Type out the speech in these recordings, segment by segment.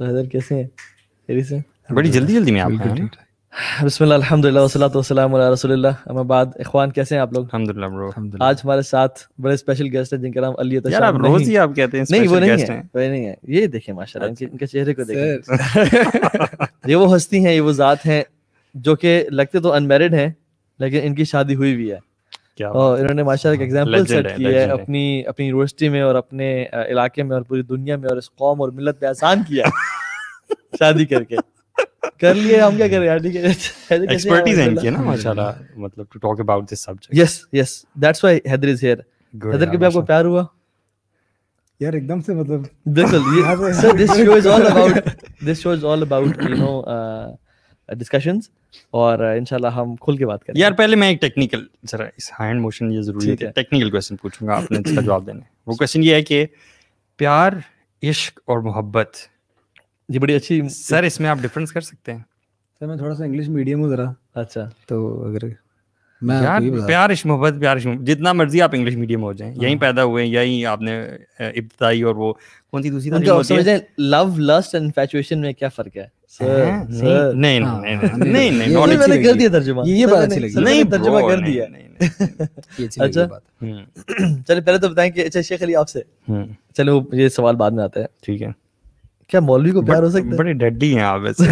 तो हैदर कैसे हैं? मेरी से बड़ी जल्दी जल्दी में आप हैं। बिस्मिल्लाह अल्हम्दुलिल्लाह वस्सलातु वस्सलामु अला रसूलिल्लाह। अम्मा बाद, इखवान कैसे हैं आप लोग? अल्हम्दुलिल्लाह ब्रो। आज हमारे साथ बड़े स्पेशल गेस्ट हैं जिनका नाम अली तशा। यार आप रोज ही आप कहते हैं स्पेशल गेस्ट हैं। नहीं, वो नहीं है, ये देखिए माशाल्लाह इनके चेहरे को देखिए। ये वो हस्ती हैं, ये वो जात हैं जो कि लगते तो अनमैरिड हैं लेकिन इनकी शादी हुई भी है। और इन्होंने माशाल्लाह एक एग्जांपल सेट किया है अपनी अपनी यूनिवर्सिटी में और अपने इलाके में और पूरी दुनिया में और इस कौम और मिलत पे आसान किया शादी करके कर लिए। हम क्या करें यार, ठीक है एक्सपर्टीज है इनकी ना माशाल्लाह, मतलब to talk about this subject. Yes yes that's why Haider is here. Haider के भी आपको प्यार हुआ यार एकदम से, मतलब बिल्कुल। So this show is all about you know discussions और इंशाल्लाह हम खुल के बात करेंगे। यार पहले मैं एक टेक्निकल जरा इस हैंड मोशन ये जरूरी है, टेक्निकल क्वेश्चन पूछूंगा, आपने इसका जवाब देना है। वो क्वेश्चन ये है कि प्यार, इश्क और मोहब्बत, ये बड़ी अच्छी सर इसमें आप डिफरेंस कर सकते हैं। सर मैं थोड़ा सा इंग्लिश मीडियम हूँ जरा। अच्छा तो अगर मैं प्यार इश्क मोहब्बत, प्यार इश्क जितना मर्जी आप इंग्लिश मीडियम हो जाएं, यहीं पैदा हुए, यहीं आपने इब्तिदाई और वो कौन सी दूसरी तारीफ होती है लव लस्ट एंड इन्फैचुएशन में क्या फर्क है? नहीं और मैंने कर दिया तर्जुमा, ये बात अच्छी लगी, नहीं तर्जुमा कर दिया। अच्छा चलिए पहले तो बताएं कि अच्छा शेख अली आपसे, चलो ये सवाल बाद में आता है, ठीक है, क्या मौलवी को प्यार हो सकता है? बड़े डड्डी हैं आप वैसे।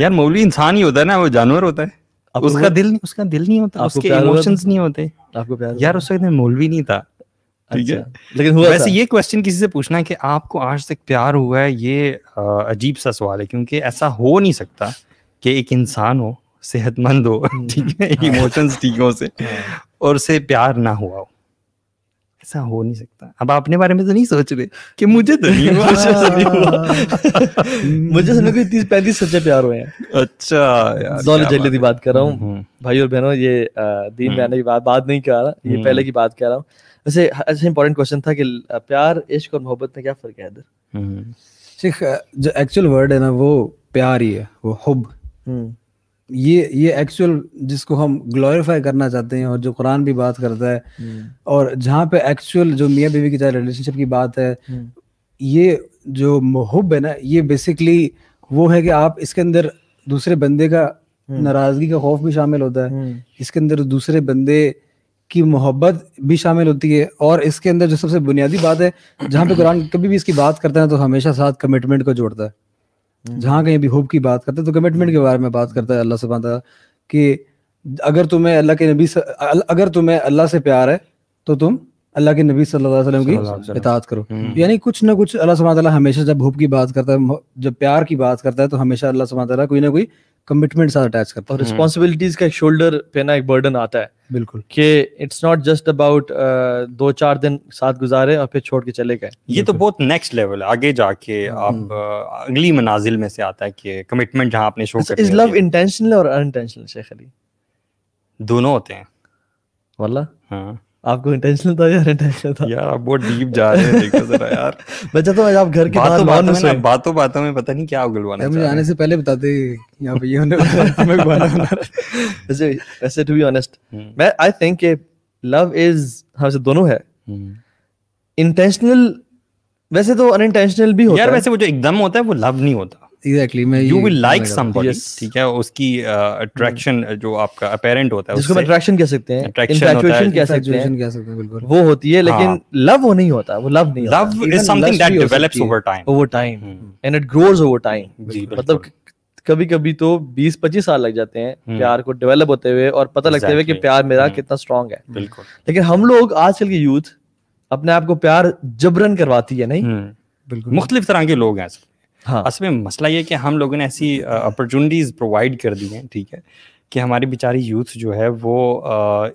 यार मौलवी इंसान ही होता है ना, वो जानवर होता है, उसका दिल नहीं होता, उसके इमोशंस नहीं होते। आपको प्यार यार उस वक्त मौलवी नहीं था। अच्छा, लेकिन हुआ वैसे। ये क्वेश्चन किसी से पूछना कि आपको आज तक प्यार हुआ है, ये अजीब सा सवाल है क्योंकि ऐसा हो नहीं सकता कि एक इंसान हो, सेहतमंद हो, ठीक है, इमोशंस ठीक हो से और उसे प्यार ना हुआ हो, ऐसा हो नहीं सकता। अब आप अपने बारे में तो नहीं सोच रहे कि मुझे तो नहीं हुआ। मुझे समझ को 30-35 सच्चे प्यार हुए हैं। अच्छा यार की बात कर रहा हूँ भाई और बहनों, ये दीन बहनों की बात नहीं कर रहा, ये पहले की बात कर रहा हूँ। अच्छा इंपॉर्टेंट क्वेश्चन था कि प्यार, इश्क और मोहब्बत में क्या फर्क है हैदर? जो एक्चुअल वर्ड है ना वो प्यार ही है, वो हुब, ये एक्चुअल जिसको हम ग्लोरीफाई करना चाहते हैं और जो कुरान भी बात करता है और जहाँ पे एक्चुअल जो मियाँ बीवी की चाहे रिलेशनशिप की बात है, ये जो हुब है ना ये बेसिकली वो है कि आप इसके अंदर दूसरे बंदे का नाराजगी का खौफ भी शामिल होता है, इसके अंदर दूसरे बंदे की मोहब्बत भी शामिल होती है और इसके अंदर जो सबसे बुनियादी बात है जहाँ पे कुरान कभी भी इसकी बात करता है तो हमेशा साथ कमिटमेंट को जोड़ता है। जहाँ कहीं भी हुब की बात करता है तो कमिटमेंट के बारे में बात करता है अल्लाह सुब्हान तआला कि अगर तुम्हें अल्लाह से प्यार है तो तुम अल्लाह के नबी सल्लल्लाहु अलैहि वसल्लम की इताअत करो। यानी कुछ ना कुछ अल्लाह सुब्हान तआला हमेशा जब हुब की बात करता है, जब प्यार की बात करता है तो हमेशा अल्लाह सुब्हान तआला कोई ना कोई कमिटमेंट साथ अटैच करता है और रिस्पांसिबिलिटीज का एक शोल्डर पे ना एक बर्डन आता है। बिल्कुल कि इट्स नॉट जस्ट अबाउट 2-4 दिन साथ गुजारे और फिर छोड़ के चले गए। ये तो बहुत नेक्स्ट लेवल आगे जाके आप अगली मनाजिल में से आता है कि कमिटमेंट जहां आपने शो कर। इज लव इंटेंशनल और अनइंटेंशनल शेख अली? दोनों होते हैं वाला। हां आपको इंटेंशनल था या अनइंटेंशनल था? यार आप बहुत डीप जा रहे हैं, देखो जरा यार। बच्चा तो आप घर के बातों में पता नहीं क्या उगलवाना। मुझे आने से पहले बताते यहां पे ये होने वाला। वैसे टू बी ऑनेस्ट मैं आई थिंक कि लव इज हमसे दोनों है, इंटेंशनल वैसे तो अनइंटेंशनल भी होता है यार। वैसे वो जो एकदम होता है वो लव नहीं होता। Exactly, मैं you will like somebody, ठीक है, उसकी attraction जो आपका apparent होता है जिसको attraction कह सकते हैं, infatuation कह सकते हैं, वो होती है लेकिन love वो नहीं होता, वो love नहीं होता। Love is something that develops over time and it grows over time। मतलब कभी कभी तो 20-25 साल लग जाते हैं प्यार को डेवलप होते हुए और पता लगते हुए कि प्यार मेरा कितना स्ट्रॉन्ग है। बिल्कुल, लेकिन हम लोग आजकल के यूथ अपने आप को प्यार जबरन करवाती है। नहीं बिल्कुल, मुख्तलिफ तरह के लोग हैं। हाँ। असल में मसला ये कि हम लोगों ने ऐसी अपॉर्चुनिटीज़ प्रोवाइड कर दी हैं, ठीक है, कि हमारी बेचारी यूथ जो है वो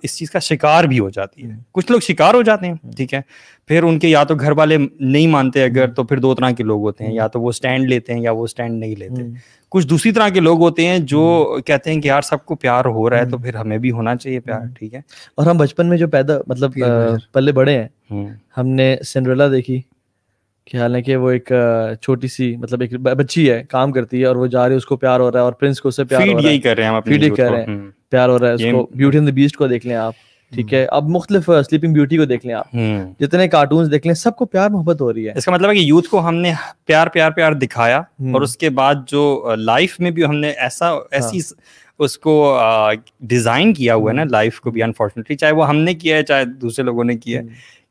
इस चीज़ का शिकार भी हो जाती है। कुछ लोग शिकार हो जाते हैं, ठीक है, फिर उनके या तो घर वाले नहीं मानते, अगर तो फिर 2 तरह के लोग होते हैं, या तो वो स्टैंड लेते हैं या वो स्टैंड नहीं लेते। कुछ दूसरी तरह के लोग होते हैं जो कहते हैं कि यार सबको प्यार हो रहा है तो फिर हमें भी होना चाहिए प्यार, ठीक है। और हम बचपन में जो पैदा मतलब पल्ले बड़े हैं, हमने सिंड्रेला देखी कि हालांकि वो एक छोटी सी मतलब एक बच्ची है, काम करती है और वो जा रही है, उसको प्यार हो रहा है और प्रिंस को उससे प्यार हो रहा है। फीड यही कर रहे हैं हम अपने, फीड कर रहे हैं, प्यार हो रहा है उसको। ब्यूटी एंड द बीस्ट को देख लें आप, ठीक है। अब मुख्तलिफ स्लीपिंग ब्यूटी को देख लें आप, जितने कार्टून देख लें, सबको प्यार मोहब्बत हो रही है। इसका मतलब है कि यूथ को हमने प्यार प्यार प्यार दिखाया और उसके बाद जो लाइफ में भी हमने ऐसा ऐसी उसको डिजाइन किया हुआ है ना लाइफ को भी, अनफॉर्चुनेटली चाहे वो हमने किया है चाहे दूसरे लोगों ने किया है,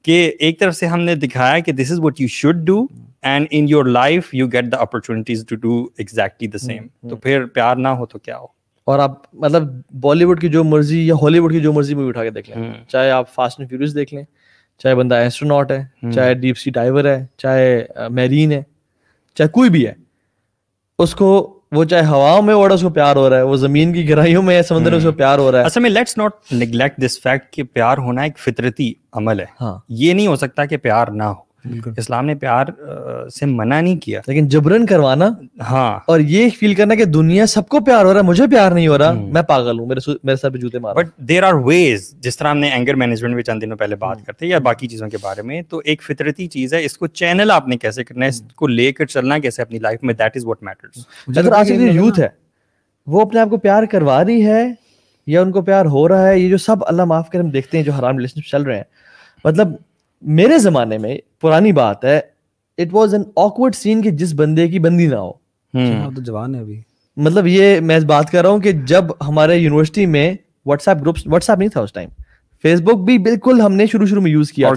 कि एक तरफ से हमने दिखाया कि this is what you should do and in your life you get the opportunities to do exactly the same. तो फिर प्यार ना हो तो क्या हो। और आप मतलब बॉलीवुड की जो मर्जी या हॉलीवुड की जो मर्जी मूवी उठा के देख लें, चाहे आप फास्ट एंड फ्यूरियस देख लें, चाहे बंदा एस्ट्रोनॉट है, चाहे डीप सी डाइवर है, चाहे मैरीन है, चाहे कोई भी है, उसको वो चाहे हवाओं में उड़ा उसको प्यार हो रहा है, वो जमीन की गहराइयों में समुद्र में उसको प्यार हो रहा है। असल में let's not neglect this fact कि प्यार होना एक फितरती अमल है। हाँ। ये नहीं हो सकता कि प्यार ना हो। इस्लाम ने प्यार से मना नहीं किया, लेकिन जबरन करवाना, हाँ, और ये फील करना कि दुनिया सबको प्यार हो रहा है, मुझे प्यार नहीं हो रहा, मैं पागल हूँ, मेरे सर पे जूते मारो। बट देयर आर वेज, जिस तरह हमने एंगर मैनेजमेंट में चंद दिनों पहले बात करते हैं या बाकी चीजों के बारे में, तो एक फितरती चीज है, इसको चैनल आपने कैसे करना है, इसको लेकर चलना कैसे अपनी लाइफ में, दैट इज व्हाट मैटर्स। अगर आज की यूथ है वो अपने आप को प्यार करवा रही है या उनको प्यार हो रहा है, ये जो सब अल्लाह माफ कर हम देखते हैं जो हराम रिलेशनशिप चल रहे हैं, मतलब मेरे जमाने में पुरानी बात है, it was an awkward scene कि जिस बंदे की बंदी ना हो। तो जवान है अभी, मतलब ये मैं बात कर रहा हूँ कि जब हमारे यूनिवर्सिटी में व्हाट्सएप ग्रुप्स, व्हाट्सएप नहीं था उस टाइम, फेसबुक भी बिल्कुल हमने शुरू शुरू में यूज किया था,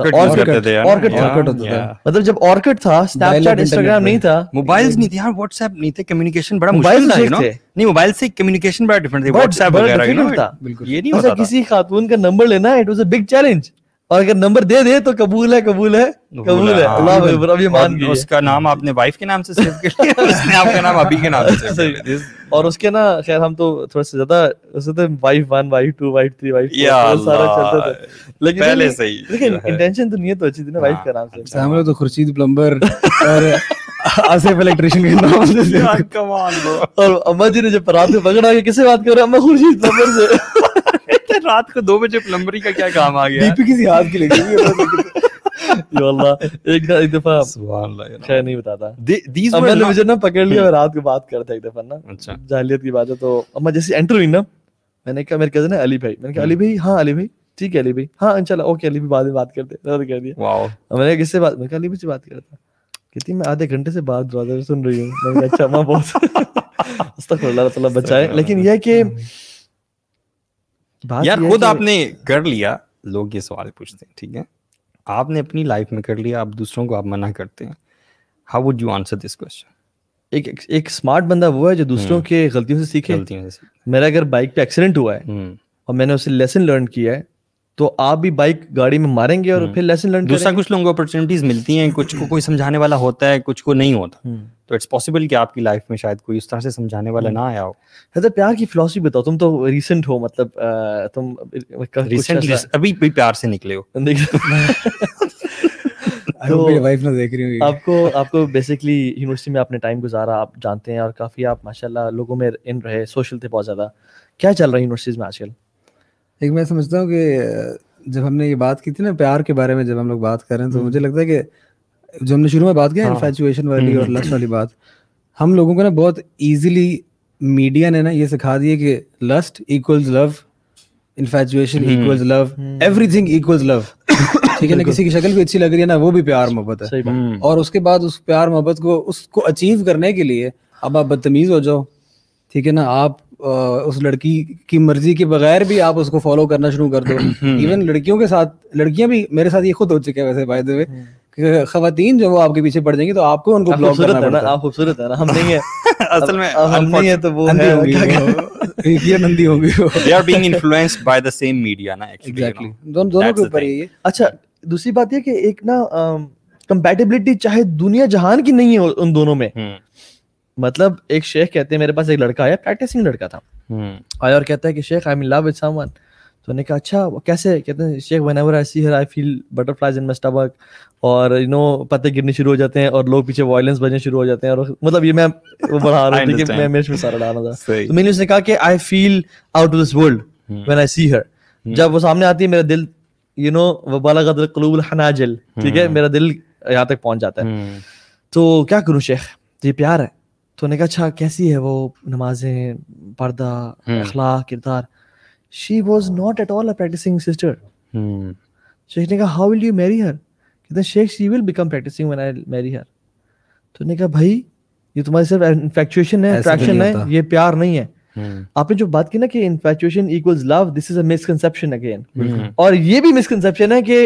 मतलब जब ऑर्किड था, स्नैपचैट, इंस्टाग्राम नहीं था, मोबाइल्स नहीं थे यार, व्हाट्सएप नहीं थे, कम्युनिकेशन बड़ा मुश्किल था, नहीं मोबाइल से कम्युनिकेशन बड़ा डिफरेंट था, व्हाट्सएप वगैरह, किसी खातून का नंबर लेना it was a big challenge, और अगर नंबर दे दे तो कबूल है कबूल है कबूल है, अल्लाह अब ये मान गए। उसका नाम आपने वाइफ के नाम से सेव कर लिया, उसने आपका नाम अभी के नाम से सेव कर लिया, और उसके ना खैर हम तो थोड़ा सा ज्यादा उससे तो वाइफ 1 वाइफ 2 वाइफ 3 वाइफ 4 सारा चलता था, लेकिन पहले से ही, लेकिन इंटेंशन तो नियत तो अच्छी थी ना वाइफ का नाम से। हम लोग तो खुर्शीद प्लम्बर और आसिफ इलेक्ट्रिशियन के नाम से, यार कमाल ब्रो। और अम्मा जी ने जब रात में पकड़ा के किससे बात कर रहे हो, अम्मा खुर्शीद प्लम्बर से, रात को 2 बजे प्लम्बरी का क्या काम आ गया, किसी हाथ की लगी एक दफा खैर नहीं बताता, मुझे ना पकड़ लिया रात को बात करते एक दफा ना, अच्छा जाहिलियत की बात है। तो अम्मा जैसे एंटर हुई ना, मैंने कहा मेरे कजन है अली भाई, मैंने कहा अली भाई, हाँ अली भाई ठीक है, अली भाई हाँ इंशाल्लाह ओके, अली भाई बाद में बात करते, कह दिया। मैंने किससे बात, मैं अली भाई से बात कर रहा था, कहती मैं आधे घंटे से बात दरवाजा सुन रही हूँ। अच्छा अम्मा बहुत बचाए, लेकिन यह कि यार खुद आपने कर लिया, लोग ये सवाल पूछते हैं ठीक है, आपने अपनी लाइफ में कर लिया, आप दूसरों को आप मना करते हैं, how would you answer this question? एक स्मार्ट बंदा वो है जो दूसरों के गलतियों से सीखे। मेरा अगर बाइक पे एक्सीडेंट हुआ है और मैंने उससे लेसन लर्न किया है, तो आप भी बाइक गाड़ी में मारेंगे और फिर लेसन लर्न दूसरा। कुछ लोगों को अपॉर्चुनिटीज मिलती हैं, कुछ को कोई समझाने वाला होता है, कुछ को नहीं होता, तो इट्स पॉसिबल कि आपकी लाइफ में शायद कोई उस तरह से समझाने वाला ना आया हो। हैदर प्यार की फिलॉसफी बताओ, तुम तो रीसेंट हो, मतलब तुम रिसेंटली अभी भी प्यार से निकले हो। तो वाइफ ना देख रही हो। आपको बेसिकली यूनिवर्सिटी में आपने टाइम गुजारा, आप जानते हैं, और काफी आप माशाल्लाह लोगों में इन रहे, सोशल थे बहुत ज्यादा। क्या चल रहा है यूनिवर्सिटीज में आजकल? एक मैं समझता हूँ कि जब हमने ये बात की थी ना प्यार के बारे में, जब हम लोग बात कर रहे हैं, तो मुझे लगता है कि जो हमने शुरू में बात की इन्फैचुएशन वाली और लस्ट वाली बात, हम लोगों को ना बहुत इजीली मीडिया ने ना ये सिखा दिया कि lust equals love, infatuation equals love, everything equals love, ठीक है ना। किसी की शक्ल भी अच्छी लग रही है ना, वो भी प्यार मोहब्बत है, और उसके बाद उस प्यार मोहब्बत को, उसको अचीव करने के लिए अब आप बदतमीज हो जाओ, ठीक है ना। आप उस लड़की की मर्जी के बगैर भी आप उसको फॉलो करना शुरू कर दो। इवन लड़कियों के साथ, लड़कियां भी मेरे साथ ये खुद हो चुके हैं वैसे, बाय द वे, कि खवातीन जो वो आपके पीछे पड़ जाएंगी, तो आपको उनको ब्लॉक करना पड़ता है। आप खूबसूरत है ना, हम नहीं है असल में, हम नहीं है तो वो ये नंदी होगी, they are being influenced by the same media ना, एक्चुअली दोनों के ऊपर ये। अच्छा दूसरी बात ये कि एक ना कंपैटिबिलिटी चाहे दुनिया जहान की नहीं है उन दोनों में। मतलब एक शेख कहते हैं, मेरे पास एक लड़का आया, प्रैक्टिसिंग लड़का था, आया और कहता है कि शेख I am in love with someone. तो मैंने कहा अच्छा कैसे? कहते हैं शेख whenever I see her I feel butterflies in my stomach, और यू नो पत्ते गिरने शुरू हो जाते हैं और लोग पीछे वायलेंस बजने शुरू हो जाते हैं, और मतलब ये मैं बढ़ा रहा हूँ कि मैं मेरे में सारा डाला था। तो मैंने उसने कहा कि I feel out of this world when I see her, जब वो सामने आती है मेरा दिल यू नो वबालगत क़ुलूबुल हनाजिल, ठीक है, मेरा दिल यहाँ तक पहुँच जाता है। तो क्या करूँ शेख, ये प्यार है? तो ने कहा अच्छा कैसी है वो, नमाजें, पर्दा, अखलाक, किरदार? She was not at all a practising sister, शेख ने कहा how will you marry her? कहते हैं शेख she will become practising when I marry her. तो ने कहा भाई ये तुम्हारी सिर्फ इन्फेक्चुएशन है, अट्रैक्शन है, ये प्यार नहीं है। आपने जो बात की ना कि infatuation equals love, this is a misconception again. और ये भी मिसकंसेप्शन है कि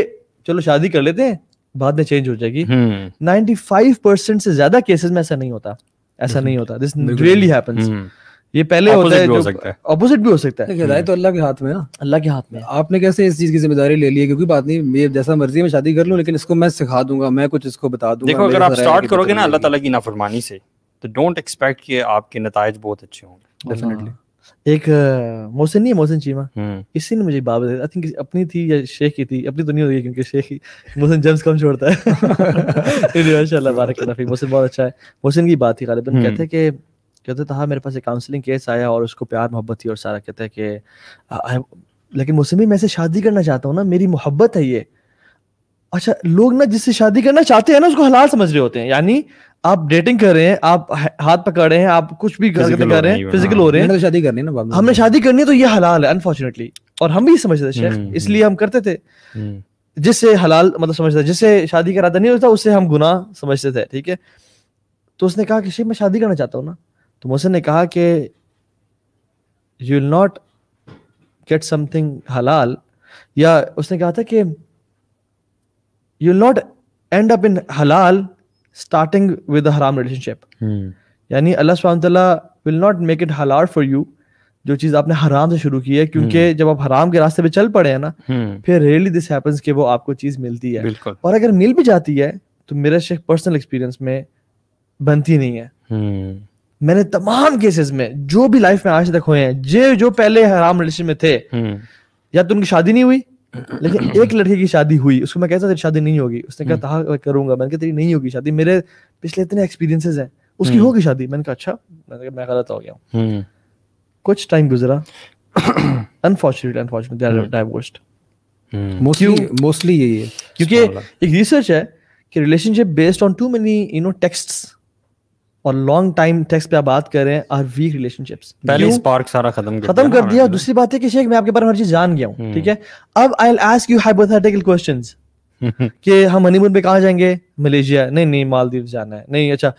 चलो शादी कर लेते हैं बाद में चेंज हो जाएगी। 95% से ज्यादा केसेस में ऐसा नहीं होता, ऐसा नहीं होता। This really happens. ये पहले होता है, ऑपोजिट भी हो सकता है। हिदायत तो अल्लाह के हाथ में है ना, अल्लाह के हाथ में। आपने कैसे इस चीज की जिम्मेदारी ले ली है? क्योंकि बात नहीं, मैं जैसा मर्जी मैं शादी कर लूं, लेकिन इसको मैं सिखा दूंगा, मैं कुछ इसको बता दूंगा। देखो अगर आप स्टार्ट करोगे ना अल्लाह ताला की नाफरमानी से, तो डोंट एक्सपेक्ट कि आपके नतीजे बहुत अच्छे होंगे। डेफिनेटली। एक मोहसिन नहीं, मोहसिन चीमा, इसी ने मुझे बात आई थिंक अपनी थी या शेख की थी, अपनी तो नहीं होगी क्योंकि शेख मोहसिन जम्स कम छोड़ता है। माशाल्लाह बारकाल्लाह, मोहसिन बहुत अच्छा है। मोहसिन की बात थी गालिबन, कहते हैं कि था मेरे पास एक काउंसलिंग केस आया और उसको प्यार मोहब्बत थी और सारा, कहता है कि लेकिन मुझसे भी मैं से शादी करना चाहता हूँ ना, मेरी मोहब्बत है ये। अच्छा, लोग ना जिससे शादी करना चाहते हैं ना उसको हलाल समझ रहे होते हैं। यानी आप डेटिंग कर रहे हैं, आप हाथ पकड़ रहे हैं, आप कुछ भी कर रहे हैं, फिजिकल हो रहे हैं, शादी करनी है ना, हमने शादी करनी है तो ये हलाल है अनफॉर्चुनेटली। और हम भी समझते थे, इसलिए हम करते थे। जिससे हलाल मतलब समझते, जिससे शादी कराता नहीं होता उससे हम गुनाह समझते थे। ठीक है, तो उसने कहा कि शेख मैं शादी करना चाहता हूँ ना। तो मोहसिन ने कहा कि you will not get something हलाल, या उसने कहा था कि you will not end up in हलाल स्टार्टिंग विद अ हराम रिलेशनशिप। यानी अल्लाह सुब्हानहू तआला विल नॉट मेक इट हलाल फॉर यू, जो चीज आपने हराम से शुरू की है। क्योंकि जब आप हराम के रास्ते पे चल पड़े हैं ना, फिर रियली दिस हैपेंस कि वो आपको चीज मिलती है। और अगर मिल भी जाती है तो मेरे शेख पर्सनल एक्सपीरियंस में बनती नहीं है। मैंने तमाम केसेस में जो भी लाइफ में आज तक हुए हैं, जो पहले हराम रिलेशन में थे, या तो उनकी शादी नहीं हुई, लेकिन एक लड़की की शादी हुई। उसको मैं कहता तेरी शादी नहीं होगी, उसने कहा था करूंगा, मैंने कहा तेरी नहीं होगी शादी, मेरे पिछले इतने एक्सपीरियंसेस हैं। उसकी होगी शादी, मैंने कहा अच्छा, मैं गलत हो गया हूँ। कुछ टाइम गुजरा, अनफॉर्चुनेटली डाइवोर्स्ड। मोस्टली यही है, क्योंकि एक रिसर्च है कि relationship based on too many texts और लॉन्ग टाइम टेक्स्ट पे आप बात कर रहे हैं, आर वीक रिलेशनशिप्स। पहले स्पार्क सारा खत्म कर दिया। दूसरी बात है कि शेख मैं आपके बारे में हर चीज जान गया हूँ, ठीक है, अब I will ask you hypothetical questions कि हम हनीमून पे कहाँ जाएंगे? मलेशिया? नहीं, मालदीव जाना है। नहीं, अच्छा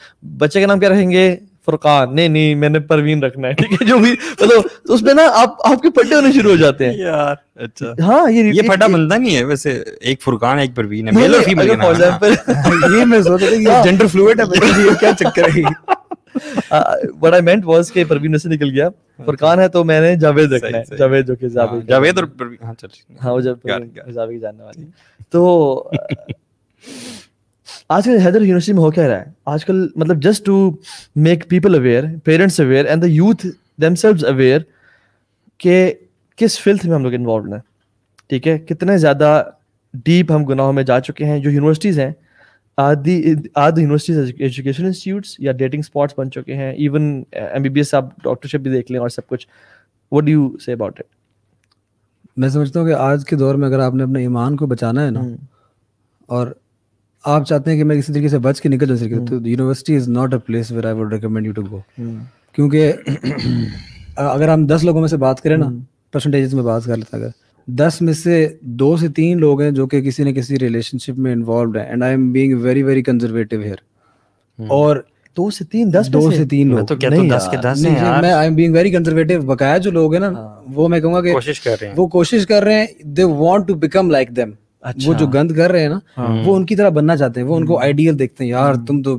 बच्चे का नाम क्या रखेंगे? फुरकान? नहीं, मैंने परवीन रखना है। ठीक है, जो भी मतलब उसमें ना आपके फड्डे होने शुरू हो जाते हैं यार। अच्छा हाँ, ये फड्डा बनता नहीं है वैसे, एक फुरकान है, एक परवीन है, मेल और फीमेल है। फॉर एग्जांपल ये मैं सोचता था ये जेंडर फ्लूइड है, पर ये क्या चक्कर है? व्हाट आई मेंट वाज कि परवीन से निकल गया, फुरकान है तो मैंने जावेद रखना है। जावेद जो कि जावेद और परवीन, हां चल हां, वो जब जावेद जानने वाली। तो आजकल हैदर यूनिवर्सिटी में हो क्या रहा है आजकल, मतलब just to make people aware, parents aware and the youth themselves aware के किस फिल्थ में हम लोग इन्वॉल्व हैं। ठीक है, कितने ज़्यादा डीप हम गुनाहों में जा चुके हैं। जो यूनिवर्सिटीज़ हैं, आधी यूनिवर्सिटीज एजुकेशन इंस्टीट्यूट्स या डेटिंग स्पॉट्स बन चुके हैं। इवन MBBS आप डॉक्टरशिप भी देख लें और सब कुछ। What do you say about it? मैं समझता हूँ कि आज के दौर में अगर आपने अपने ईमान को बचाना है ना, और आप चाहते हैं कि मैं किसी तरीके से बच के निकल जाऊँ, तो university is not a place where I would recommend you to go. क्योंकि अगर हम 10 लोगों में से बात करें ना, परसेंटेजेस में बात कर लेते हैं, अगर 10 में से 2 से 3 लोग हैं जो कि किसी न किसी रिलेशनशिप में इन्वॉल्व हैं, and I am being very very conservative here. और 2 से 3, 2 से 3 लोग तो क्या, तो 10 के 10 हैं यार। मैं I am being very conservative. बकाया जो लोग हैं ना, वो मैं कहूँगा कि कोशिश कर रहे हैं, they want to become like them. अच्छा। वो जो गंद कर रहे हैं ना, वो उनकी तरह बनना चाहते हैं, वो उनको आइडियल देखते हैं। यार तुम तो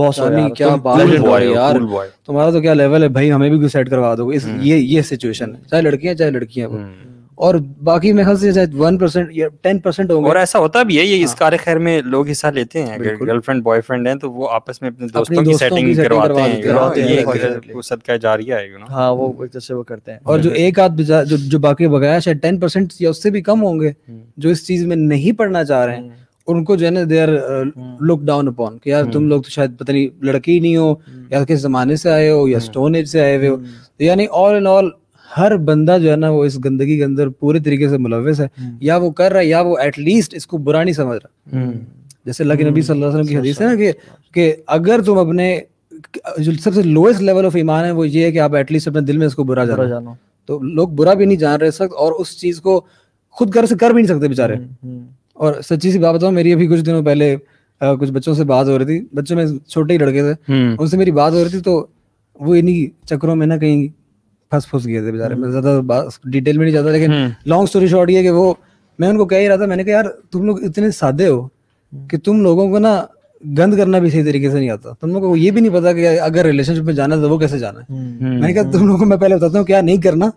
बॉस हो यार, क्या बात है यार, तुम्हारा तो क्या लेवल है भाई, हमें भी कुछ सेट करवा दो। इस ये सिचुएशन है, चाहे लड़कियां वो, और बाकी मेरे ख्याल से शायद 1% या 10% होंगे। और ऐसा होता भी है, ये इस कार्य खैर में लोग हिस्सा लेते हैं। अगर गर्लफ्रेंड बॉयफ्रेंड हैं तो वो आपस में अपने दोस्तों की सेटिंग करवाते हैं। ये वो सदका जारी है, यू नो। हां, वो जैसे वो करते हैं। और जो एक आध जो बाकी बगाया, शायद 10% या उससे भी कम होंगे जो इस चीज में नहीं पढ़ना चाह रहे हैं, उनको जो है ना they are look down upon कि यार तुम लोग तो शायद पता नहीं लड़की नहीं हो, या किस जमाने से आए हो, या स्टोन एज से आए हुए हो। यानी ऑल इन ऑल हर बंदा जो है ना, वो इस गंदगी के अंदर पूरे तरीके से मुलविस है, या वो कर रहा है, या वो एटलीस्ट इसको बुरा नहीं समझ रहा। जैसे अल्लाह के नबी सल्लल्लाहु अलैहि वसल्लम की हदीस है ना कि अगर तुम अपने जो सबसे लोएस्ट लेवल ऑफ ईमान है वो ये है कि आप एटलीस्ट अपने दिल में इसको बुरा जानो। तो लोग बुरा भी नहीं जान रहे इस वक्त, और उस चीज को खुद कर भी नहीं सकते बेचारे। और सच्ची सी बात बताऊं, मेरी अभी कुछ दिनों पहले कुछ बच्चों से बात हो रही थी, बच्चों में छोटे ही लड़के थे, उनसे मेरी बात हो रही थी, तो वो इन्हीं चक्करों में ना कहीं फंस फूस गए थे बेचारे। मैं ज्यादा डिटेल में नहीं जाता, लेकिन लॉन्ग स्टोरी शॉर्ट ये कि वो, मैं उनको कह ही रहा था, मैंने कहा यार तुम लोग इतने सादे हो कि तुम लोगों को ना गंद करना भी सही तरीके से नहीं आता, तुम लोगों को ये भी नहीं पता कि अगर रिलेशनशिप में जाना है तो वो कैसे जाना है। मैंने कहा तुम लोगों को मैं पहले बताता हूँ क्या नहीं करना,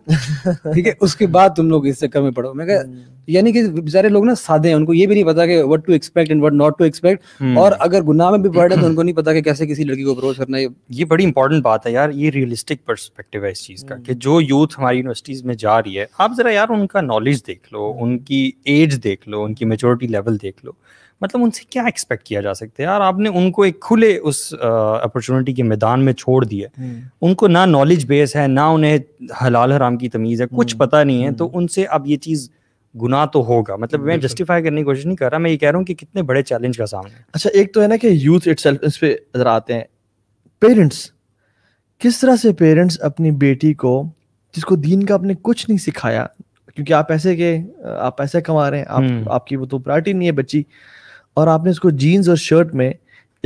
ठीक है, उसके बाद तुम लोग इस चक्कर में पड़ो। मैं कहा यानी कि बेचारे लोग ना सादे हैं, उनको ये भी नहीं पता कि what to expect and what not to expect, और अगर गुनाह में भी पड़ रहे तो उनको नहीं पता कि कैसे किसी लड़की को अप्रोच करना है। ये बड़ी इंपॉर्टेंट बात है यार, ये रियलिस्टिक पर्सपेक्टिव है इस चीज का कि जो यूथ हमारी यूनिवर्सिटीज में जा रही है, आप जरा यार उनका नॉलेज देख लो, उनकी एज देख लो, उनकी मैच्योरिटी लेवल देख लो, मतलब उनसे क्या एक्सपेक्ट किया जा सकता है यार। आपने उनको एक खुले उस अपॉर्चुनिटी के मैदान में छोड़ दिया, उनको ना नॉलेज बेस है, ना उन्हें हलाल हराम की तमीज़ है, कुछ पता नहीं है, तो उनसे अब ये चीज़ गुनाह तो होगा। मतलब मैं जस्टिफाई करने की कोशिश नहीं कर रहा, मैं ये कह रहा हूँ कि कितने बड़े चैलेंज का सामना है। अच्छा, एक तो है ना कि यूथ इटसेल्फ, इस पे जरा आते हैं, पेरेंट्स किस तरह से पेरेंट्स अपनी बेटी को, जिसको दीन का आपने कुछ नहीं सिखाया, क्योंकि आप पैसे कमा रहे हैं, आपकी वो तो प्रायोरिटी नहीं है बच्ची, और आपने इसको जीन्स और शर्ट में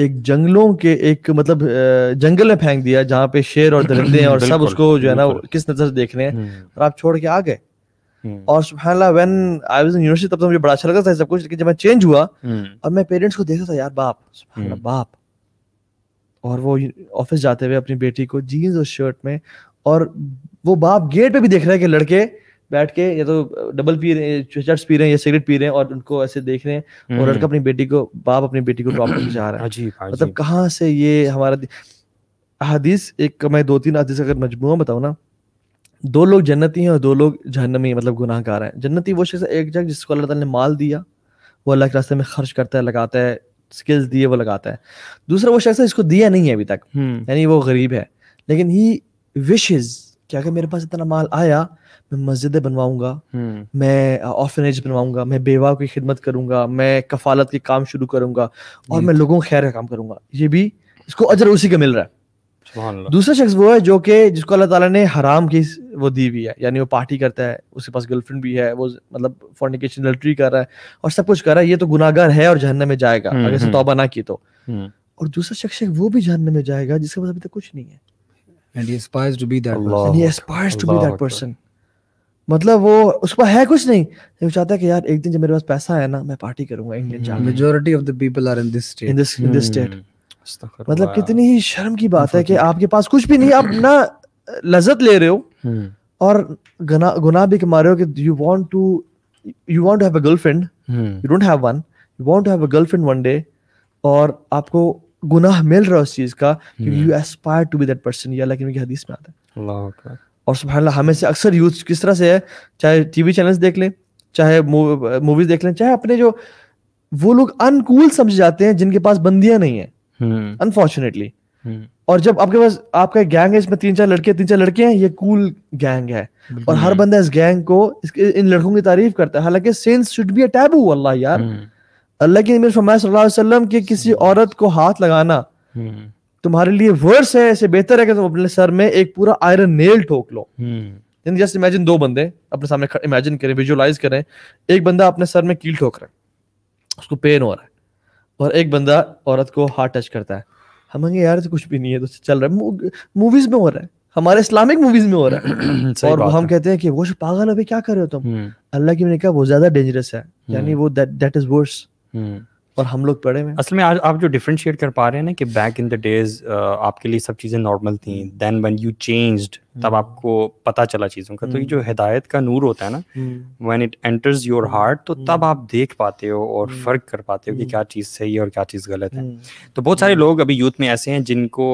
एक जंगलों के एक मतलब जंगल में फेंक दिया जहाँ पे शेर और दरिंदे और सब उसको जो है ना किस नजर से देख रहे हैं, और आप छोड़ के आ गए। और सुभानअल्लाह, when I was in university तब तो मुझे बड़ा अच्छा लगा था सब कुछ, लेकिन जब मैं चेंज हुआ और मैं पेरेंट्स को देखा था यार, बाप सुभानअल्लाह बाप, और वो ऑफिस जाते हुए अपनी बेटी को जीन्स और शर्ट में, और वो बाप गेट पे भी देख रहा है कि लड़के बैठ के या तो डबल पी रहे हैं, चर्च पी रहे हैं या सिगरेट पी रहे हैं, और उनको ऐसे देख रहे हैं, और लड़का अपनी बेटी को, बाप अपनी बेटी को ड्रॉप करके जा रहा है। मतलब कहाँ से ये हमारा हदीस, एक मैं 2-3 हदीस अगर मजमूआ बताऊँ ना, 2 लोग जन्नती हैं और 2 लोग जहन्नमी, मतलब गुनाहगार हैं। जन्नती वो शख्स, एक जग जिसको अल्लाह ताला ने माल दिया, वो अल्लाह के रास्ते में खर्च करता है, लगाता है, स्किल्स दिए वो लगाता है। दूसरा वो शख्स है जिसको दिया नहीं है अभी तक, यानी वो गरीब है, लेकिन ही विशेज कि अगर मेरे पास इतना माल आया, मैं मस्जिदें बनवाऊंगा, मैं ऑर्फनेज बनवाऊंगा, मैं बेवा की खिदमत करूंगा, मैं कफालत के काम शुरू करूंगा, और मैं लोगों को खैर का काम करूंगा, ये भी इसको अजर उसी का मिल रहा है। दूसरा शख्स वो है जो कि जिसको अल्लाह ताला ने हराम की वो दी हुई है, यानी वो पार्टी करता है, उसके पास गर्लफ्रेंड भी है, वो मतलब फॉर्निकेशन लटरी कर रहा है और सब कुछ कर रहा है, ये तो गुनाहगार है और जहन्नम में जाएगा अगर से तौबा ना की तो। और दूसरा शख्स वो भी जहन्नम में जाएगा जिसके पास अभी तक कुछ नहीं है, and he aspires to be that person, and he aspires to be that person, मतलब वो उसको है कुछ नहीं, वो चाहता है कि यार एक दिन जब मेरे पास पैसा आया ना, मैं पार्टी करूंगा इंडियन जाके। Majority of the people are in this state, in this state। मतलब कितनी ही शर्म की बात है कि आपके पास कुछ भी नहीं, आप ना लज्जत ले रहे हो और गुनाह भी कमा रहे हो कि you want to have a girlfriend, you don't have one, you want to have a girlfriend one day, और आपको गुनाह मिल रहा है उस चीज का, you aspire to be that person, ये अल्लाह की हदीस में आता है। अल्लाह का, और सुभानअल्लाह, हमें से अक्सर यूथ किस तरह से है, चाहे टीवी चैनल्स देख लें, चाहे मूवीज देख लें, चाहे अपने जो वो लोग अनकूल समझ जाते हैं जिनके पास बंदियां नहीं है, अनफॉर्चुनेटली। और जब आपके पास आपका गैंग है, इसमें 3-4 लड़के हैं, ये कूल गैंग है, और हर बंदा इस गैंग को इन लड़कों की तारीफ करता है, हालांकि sense should be a taboo. अल्लाह यार, अल्लाह के अमीर फरमाया सल्लल्लाहु अलैहि वसल्लम कि किसी औरत को हाथ लगाना तुम्हारे लिए वर्स है, ऐसे बेहतर है कि तुम अपने सर में एक पूरा आयरन नेल ठोक लो। जस्ट इमेजिन 2 बंदे अपने सामने इमेजिन करें, विजुअलाइज करें, एक बंदा अपने सर में कील ठोक रहा है, उसको पेन हो रहा है, और एक बंदा औरत को हाथ टच करता है। हम कहेंगे यार तो कुछ भी नहीं है, तो चल रहा है, मूवीज में हो रहा है, हमारे इस्लामिक मूवीज में हो रहा है, और हम कहते हैं कि वो पागल हो, क्या कर रहे हो तुम। अल्लाह की मैंने कहा वो ज्यादा डेंजरस है, यानी वो दैट इज वर्स, और हम लोग पढ़े में असल में। आज आप जो डिफरेंशिएट कर पा रहे हैं ना कि बैक इन द डेज आपके लिए सब चीज़ें नॉर्मल थी, देन व्हेन यू चेंज्ड तब आपको पता चला चीज़ों का, तो ये जो हिदायत का नूर होता है ना, when it enters your heart, तो तब आप देख पाते हो और फ़र्क कर पाते हो कि क्या चीज़ सही है और क्या चीज़ गलत है। तो बहुत सारे लोग अभी यूथ में ऐसे हैं जिनको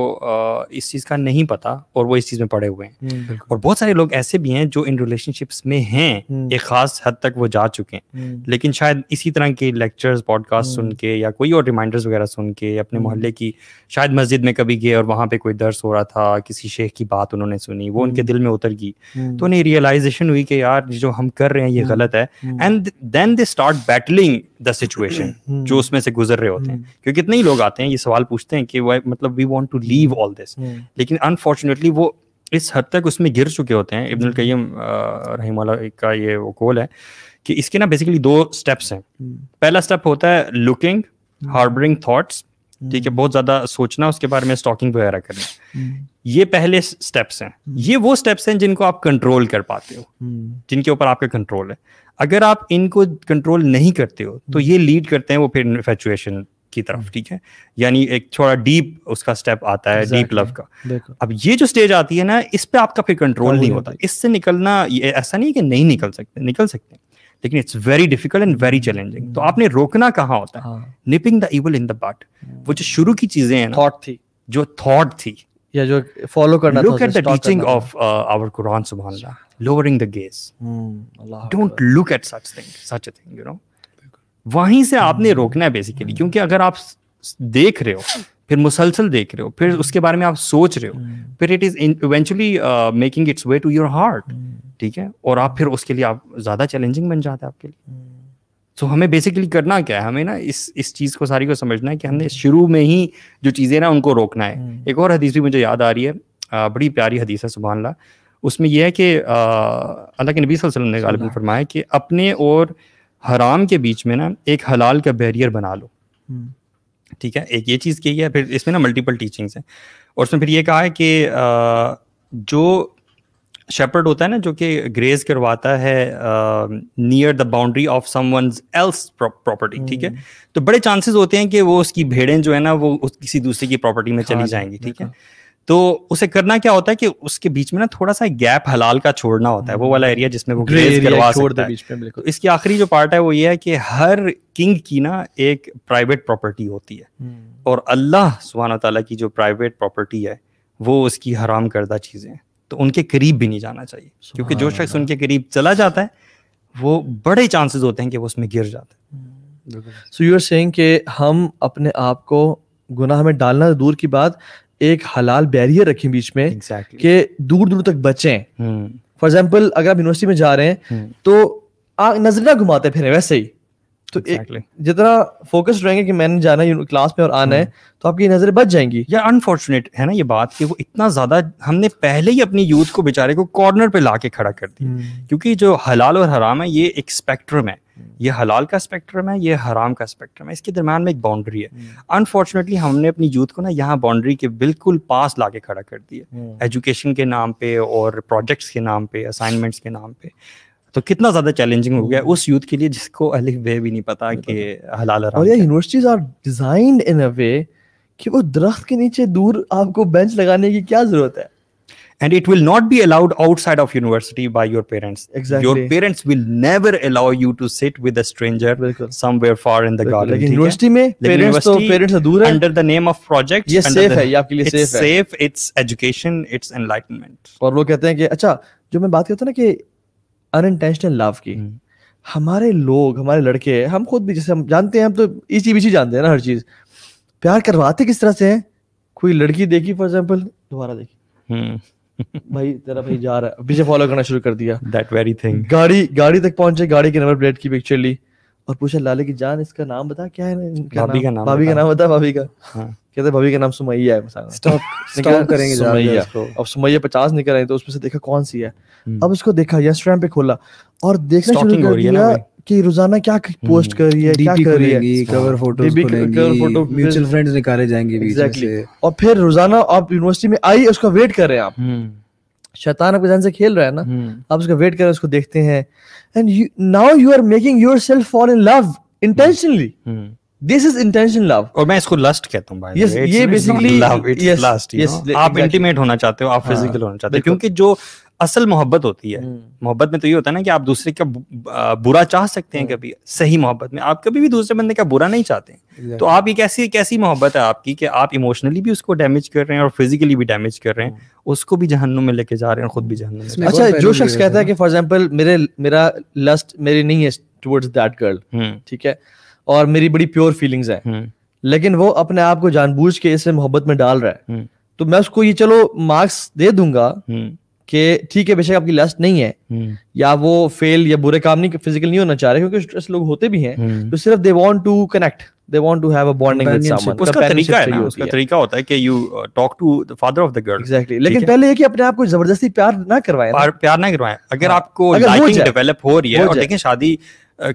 इस चीज़ का नहीं पता और वो इस चीज़ में पड़े हुए हैं, और बहुत सारे लोग ऐसे भी हैं जो इन रिलेशनशिप्स में हैं, एक ख़ास हद तक वो जा चुके हैं, लेकिन शायद इसी तरह के लेक्चर्स, पॉडकास्ट सुन के या कोई और रिमाइंडर्स वगैरह सुन के, अपने मोहल्ले की शायद मस्जिद में कभी गए और वहाँ पे कोई दर्स हो रहा था, किसी शेख की बात उन्होंने सुनी, वो उनके दिल में उतर गई, तो उन्हें रियलाइजेशन हुई कि यार जो हम कर रहे हैं ये गलत है, and then they start battling the situation जो उसमें से गुजर रहे होते हैं। क्योंकि कितने ही लोग आते हैं ये सवाल पूछते हैं कि मतलब we want to leave all this, लेकिन अनफॉर्चुनेटली वो इस हद तक उसमें गिर चुके होते हैं। इब्नुल कय्यम रहमहुल्लाह का ये वो कॉल है कि इसके ना बेसिकली दो स्टेप्स हैं। पहला स्टेप होता है लुकिंग, हार्बरिंग थॉट्स, ठीक है, बहुत ज्यादा सोचना उसके बारे में, स्टॉकिंग वगैरह करना। ये पहले स्टेप्स हैं, ये वो स्टेप्स हैं जिनको आप कंट्रोल कर पाते हो, जिनके ऊपर आपका कंट्रोल है। अगर आप इनको कंट्रोल नहीं करते हो तो ये लीड करते हैं वो फिर इन्फैचुएशन की तरफ, ठीक है, यानी एक थोड़ा डीप उसका स्टेप आता है, डीप लव का। अब ये जो स्टेज आती है ना, इस पे आपका फिर कंट्रोल नहीं होता। इससे निकलना, ये ऐसा नहीं कि नहीं निकल सकते, निकल सकते हैं, लेकिन it's very difficult and very challenging. तो आपने रोकना कहाँ होता है, nipping the evil in the bud. वो जो शुरू की चीजें हैं, थॉट थी या जो फॉलो करना था, look at the teaching of our Quran, सुभान अल्लाह, lowering the gaze, don't look at such thing, such a thing, you know. वहीं से आपने रोकना है बेसिकली, क्योंकि अगर आप देख रहे हो, फिर मुसलसल देख रहे हो, फिर उसके बारे में आप सोच रहे हो, फिर it is eventually making its way to your heart, ठीक है, और आप फिर उसके लिए आप ज्यादा चैलेंजिंग बन जाता है आपके लिए। तो हमें बेसिकली करना क्या है, हमें ना इस चीज को सारी को समझना है कि हमने शुरू में ही जो चीजें ना उनको रोकना है। एक और हदीस भी मुझे याद आ रही है, बड़ी प्यारी हदीस है सुभान अल्लाह। उसमें यह है कि अल्लाह के नबी सल्लल्लाहु अलैहि वसल्लम ने गालिबन फरमाया कि अपने और हराम के बीच में ना एक हलाल का बैरियर बना लो, ठीक है, एक ये चीज़ कही है। फिर इसमें ना मल्टीपल टीचिंग्स हैं, और उसमें फिर ये कहा है कि जो शेपर्ड होता है ना, जो कि ग्रेज करवाता है near the boundary of someone else property, ठीक है, तो बड़े चांसेस होते हैं कि वो उसकी भेड़ें जो है ना वो किसी दूसरे की प्रॉपर्टी में चली जाएंगी, ठीक है। तो उसे करना क्या होता है कि उसके बीच में ना थोड़ा सा गैप हलाल का छोड़ना होता है, वो वाला एरिया जिसमें वो ग्रेज करवा सकता है। तो इसकी आखिरी जो पार्ट है वो ये है कि हर किंग की ना एक प्राइवेट प्रॉपर्टी होती है, और अल्लाह सुभान व तआला की जो प्राइवेट प्रॉपर्टी है वो उसकी हराम करदा चीजें हैं, तो उनके करीब भी नहीं जाना चाहिए, क्योंकि जो शख्स उनके करीब चला जाता है वो बड़े चांसेस होते हैं कि वो उसमें गिर जाता है। सो यू आर सेइंग कि हम अपने आप को गुनाह में डालना दूर की बात, एक हलाल बैरियर रखें बीच में, कि दूर दूर तक बचें। फॉर एग्जाम्पल अगर आप यूनिवर्सिटी में जा रहे हैं तो नजर ना घुमाते फिरें वैसे ही, तो जितना फोकस्ड रहेंगे कि मैंने जाना है क्लास में और आना है, तो आपकी नजरें बच जाएंगी। यार अनफॉर्चुनेट है ना ये बात कि वो इतना ज्यादा हमने पहले ही अपनी यूथ को बेचारे को कॉर्नर पे लाके खड़ा कर दिया, क्योंकि जो हलाल और हराम है ये एक स्पेक्ट्रम है, ये हलाल का स्पेक्ट्रम है, ये हराम का स्पेक्ट्रम है, इसके दरम्यान में एक बाउंड्री है। अनफॉर्चुनेटली हमने अपनी यूथ को ना यहाँ बाउंड्री के बिल्कुल पास लाके खड़ा कर दिया, एजुकेशन के नाम पे और प्रोजेक्ट्स के नाम पे, असाइनमेंट्स के नाम पे। तो कितना ज्यादा चैलेंजिंग हो गया उस यूथ के लिए जिसको अलिफ बे भी नहीं पता कि हलाल हराम। और ये universities are designed in a way कि वो दरख्त के नीचे दूर आपको बेंच लगाने की क्या जरूरत है। And it will not be allowed outside of university by your parents. Exactly. Your parents will never allow you to sit with a stranger somewhere far in the garden. Like university mein parents se dur hai. Under the name of project, ye safe hai, ye aapke liye safe hai. It's safe, it's education, it's enlightenment. Aur log kehte hain ki acha, jo main baat karta hu na ki unintentional love ki, hamare log, hamare ladke, hum khud bhi jaise hum jante hain, hum to easy bichi jante hain na har cheez. Pyar karwate kis tarah se hain? Koi ladki dekhi for example, dobara dekhi. भाई तेरा भाई जा रहा है, पीछे follow करना शुरू कर दिया, दैट वेरी थिंग। गाड़ी तक पहुंचे, गाड़ी के नंबर प्लेट की पिक्चर ली और पूछा लाले की जान इसका नाम बता क्या है, भाभी का नाम बता भाभी का। हाँ। कहते भाभी का नाम सुमैया है, स्टॉप करेंगे सुमैया। अब सुमैया 50 निकल आई, तो उसमें से देखा कौन सी है, अब उसको देखा इंस्टाग्राम पे खोला और देखना शुरू कर दिया कि रोजाना क्या पोस्ट कर रही है, क्या कर रही है, कवर फोटो म्यूचुअल फ्रेंड्स निकाले जाएंगे बीच से। और फिर रोजाना आप यूनिवर्सिटी में आई उसका वेट कर रहे हैं, आप शैतान आपके जान से खेल रहा है ना, आप उसका वेट कर रहे हैं, उसको देखते हैं, and now you are making yourself fall in love intentionally. This is intentional love, और मैं इसको lust कहता हूँ। yes, ये basically love, it's lust, you know? आप intimate होना चाहते हो, आप physical होना चाहते हो, क्योंकि जो असल मोहब्बत होती है, मोहब्बत में तो ये होता है ना कि आप दूसरे का बुरा चाह सकते हैं, कभी सही मोहब्बत में आप कभी भी दूसरे बंदे का बुरा नहीं चाहते हैं। तो आप ये कैसी मोहब्बत है आपकी कि आप इमोशनली भी उसको डैमेज कर रहे हैं और फिजिकली भी डैमेज कर रहे हैं, उसको भी जहन्नुम में लेके जा रहे हैं, खुद भी जहन्नुम में। अच्छा, जो शख्स कहता है कि फॉर एग्जाम्पल मेरा लस्ट मेरी नहीं है टुवर्ड्स दैट गर्ल, ठीक है, और मेरी बड़ी प्योर फीलिंग्स है, लेकिन वो अपने आप को जानबूझ के इसे मोहब्बत में डाल रहा है, तो मैं उसको ये चलो मार्क्स दे दूंगा कि ठीक है बेशक आपकी लस्ट नहीं है या वो फेल या बुरे काम नहीं, फिजिकल नहीं होना चाह रहे, क्योंकि स्ट्रेस लोग होते भी हैं तो सिर्फ they want to connect, they want to have a bonding with someone. उसका तरीका है ना, उसका तरीका होता है कि you talk to the father of the girl. Exactly, लेकिन पहले ये कि अपने आप को जबरदस्ती प्यार ना करवाएं, प्यार ना करवाएं। अगर आपको लाइकिंग डेवलप हो रही है, और देखिए शादी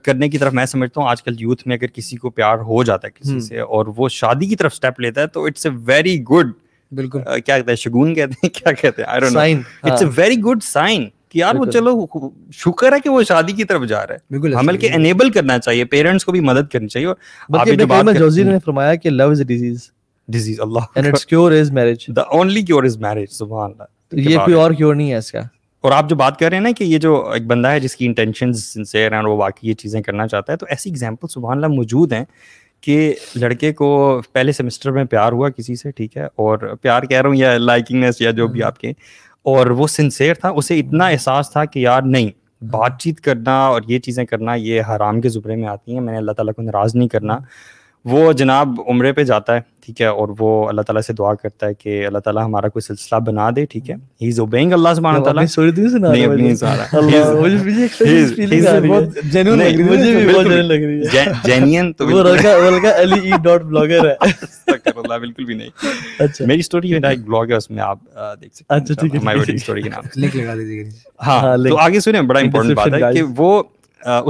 करने की तरफ मैं समझता हूँ आजकल यूथ में अगर किसी को प्यार हो जाता है किसी से और वो शादी की तरफ स्टेप लेता है तो इट्स अ वेरी गुड, बिल्कुल क्या कहते हैं शगुन कहते हैं, क्या कहते हैं I don't know, it's a very good sign कि यार वो चलो शुक्र है कि वो शादी की तरफ जा रहा है। हमें के एनेबल करना चाहिए, पेरेंट्स को भी मदद करनी चाहिए। और आपने जो बात जोजी ने फरमाया कि लव इज अ डिजीज अल्लाह and its cure is marriage, the only cure is marriage, सुभान अल्लाह। ये कोई और क्योर नहीं है इसका। और आप जो बात कर रहे हैं ना कि ये जो एक बंदा है जिसकी इंटेंशंस सिंसियर हैं और वो वाकई ये चीजें करना चाहता है, तो ऐसी एग्जांपल सुभान अल्लाह मौजूद हैं कि लड़के को पहले सेमेस्टर में प्यार हुआ किसी से, ठीक है, और प्यार कह रहा हूँ या लाइकिंगनेस या जो भी आपके, और वो सिंसियर था, उसे इतना एहसास था कि यार नहीं, बातचीत करना और ये चीज़ें करना ये हराम के जुबरे में आती हैं, मैंने अल्लाह ताला को नाराज़ नहीं करना। वो जनाब उम्रे पे जाता है, ठीक है, और वो अल्लाह ताला से दुआ करता है कि अल्लाह ताला हमारा कोई सिलसिला बना दे, ठीक है, ही इज ओबेइंग अल्लाह सुभान व तआला। नहीं अपनी सारा बहुत जेन्युइन लग रही है, मुझे भी बहुत जेन्युइन लग रही है, जेन्युइन। तो वो रका अली ई डॉट ब्लॉगर है, अल्लाह बिल्कुल भी नहीं। अच्छा, मेरी स्टोरी में एक ब्लॉग है, उसमें आप देख सकते हैं। अच्छा ठीक है, माय स्टोरी के नाम लिंक लगा दीजिएगा। हां, तो आगे सुनिए, बड़ा इंपॉर्टेंट बात है कि वो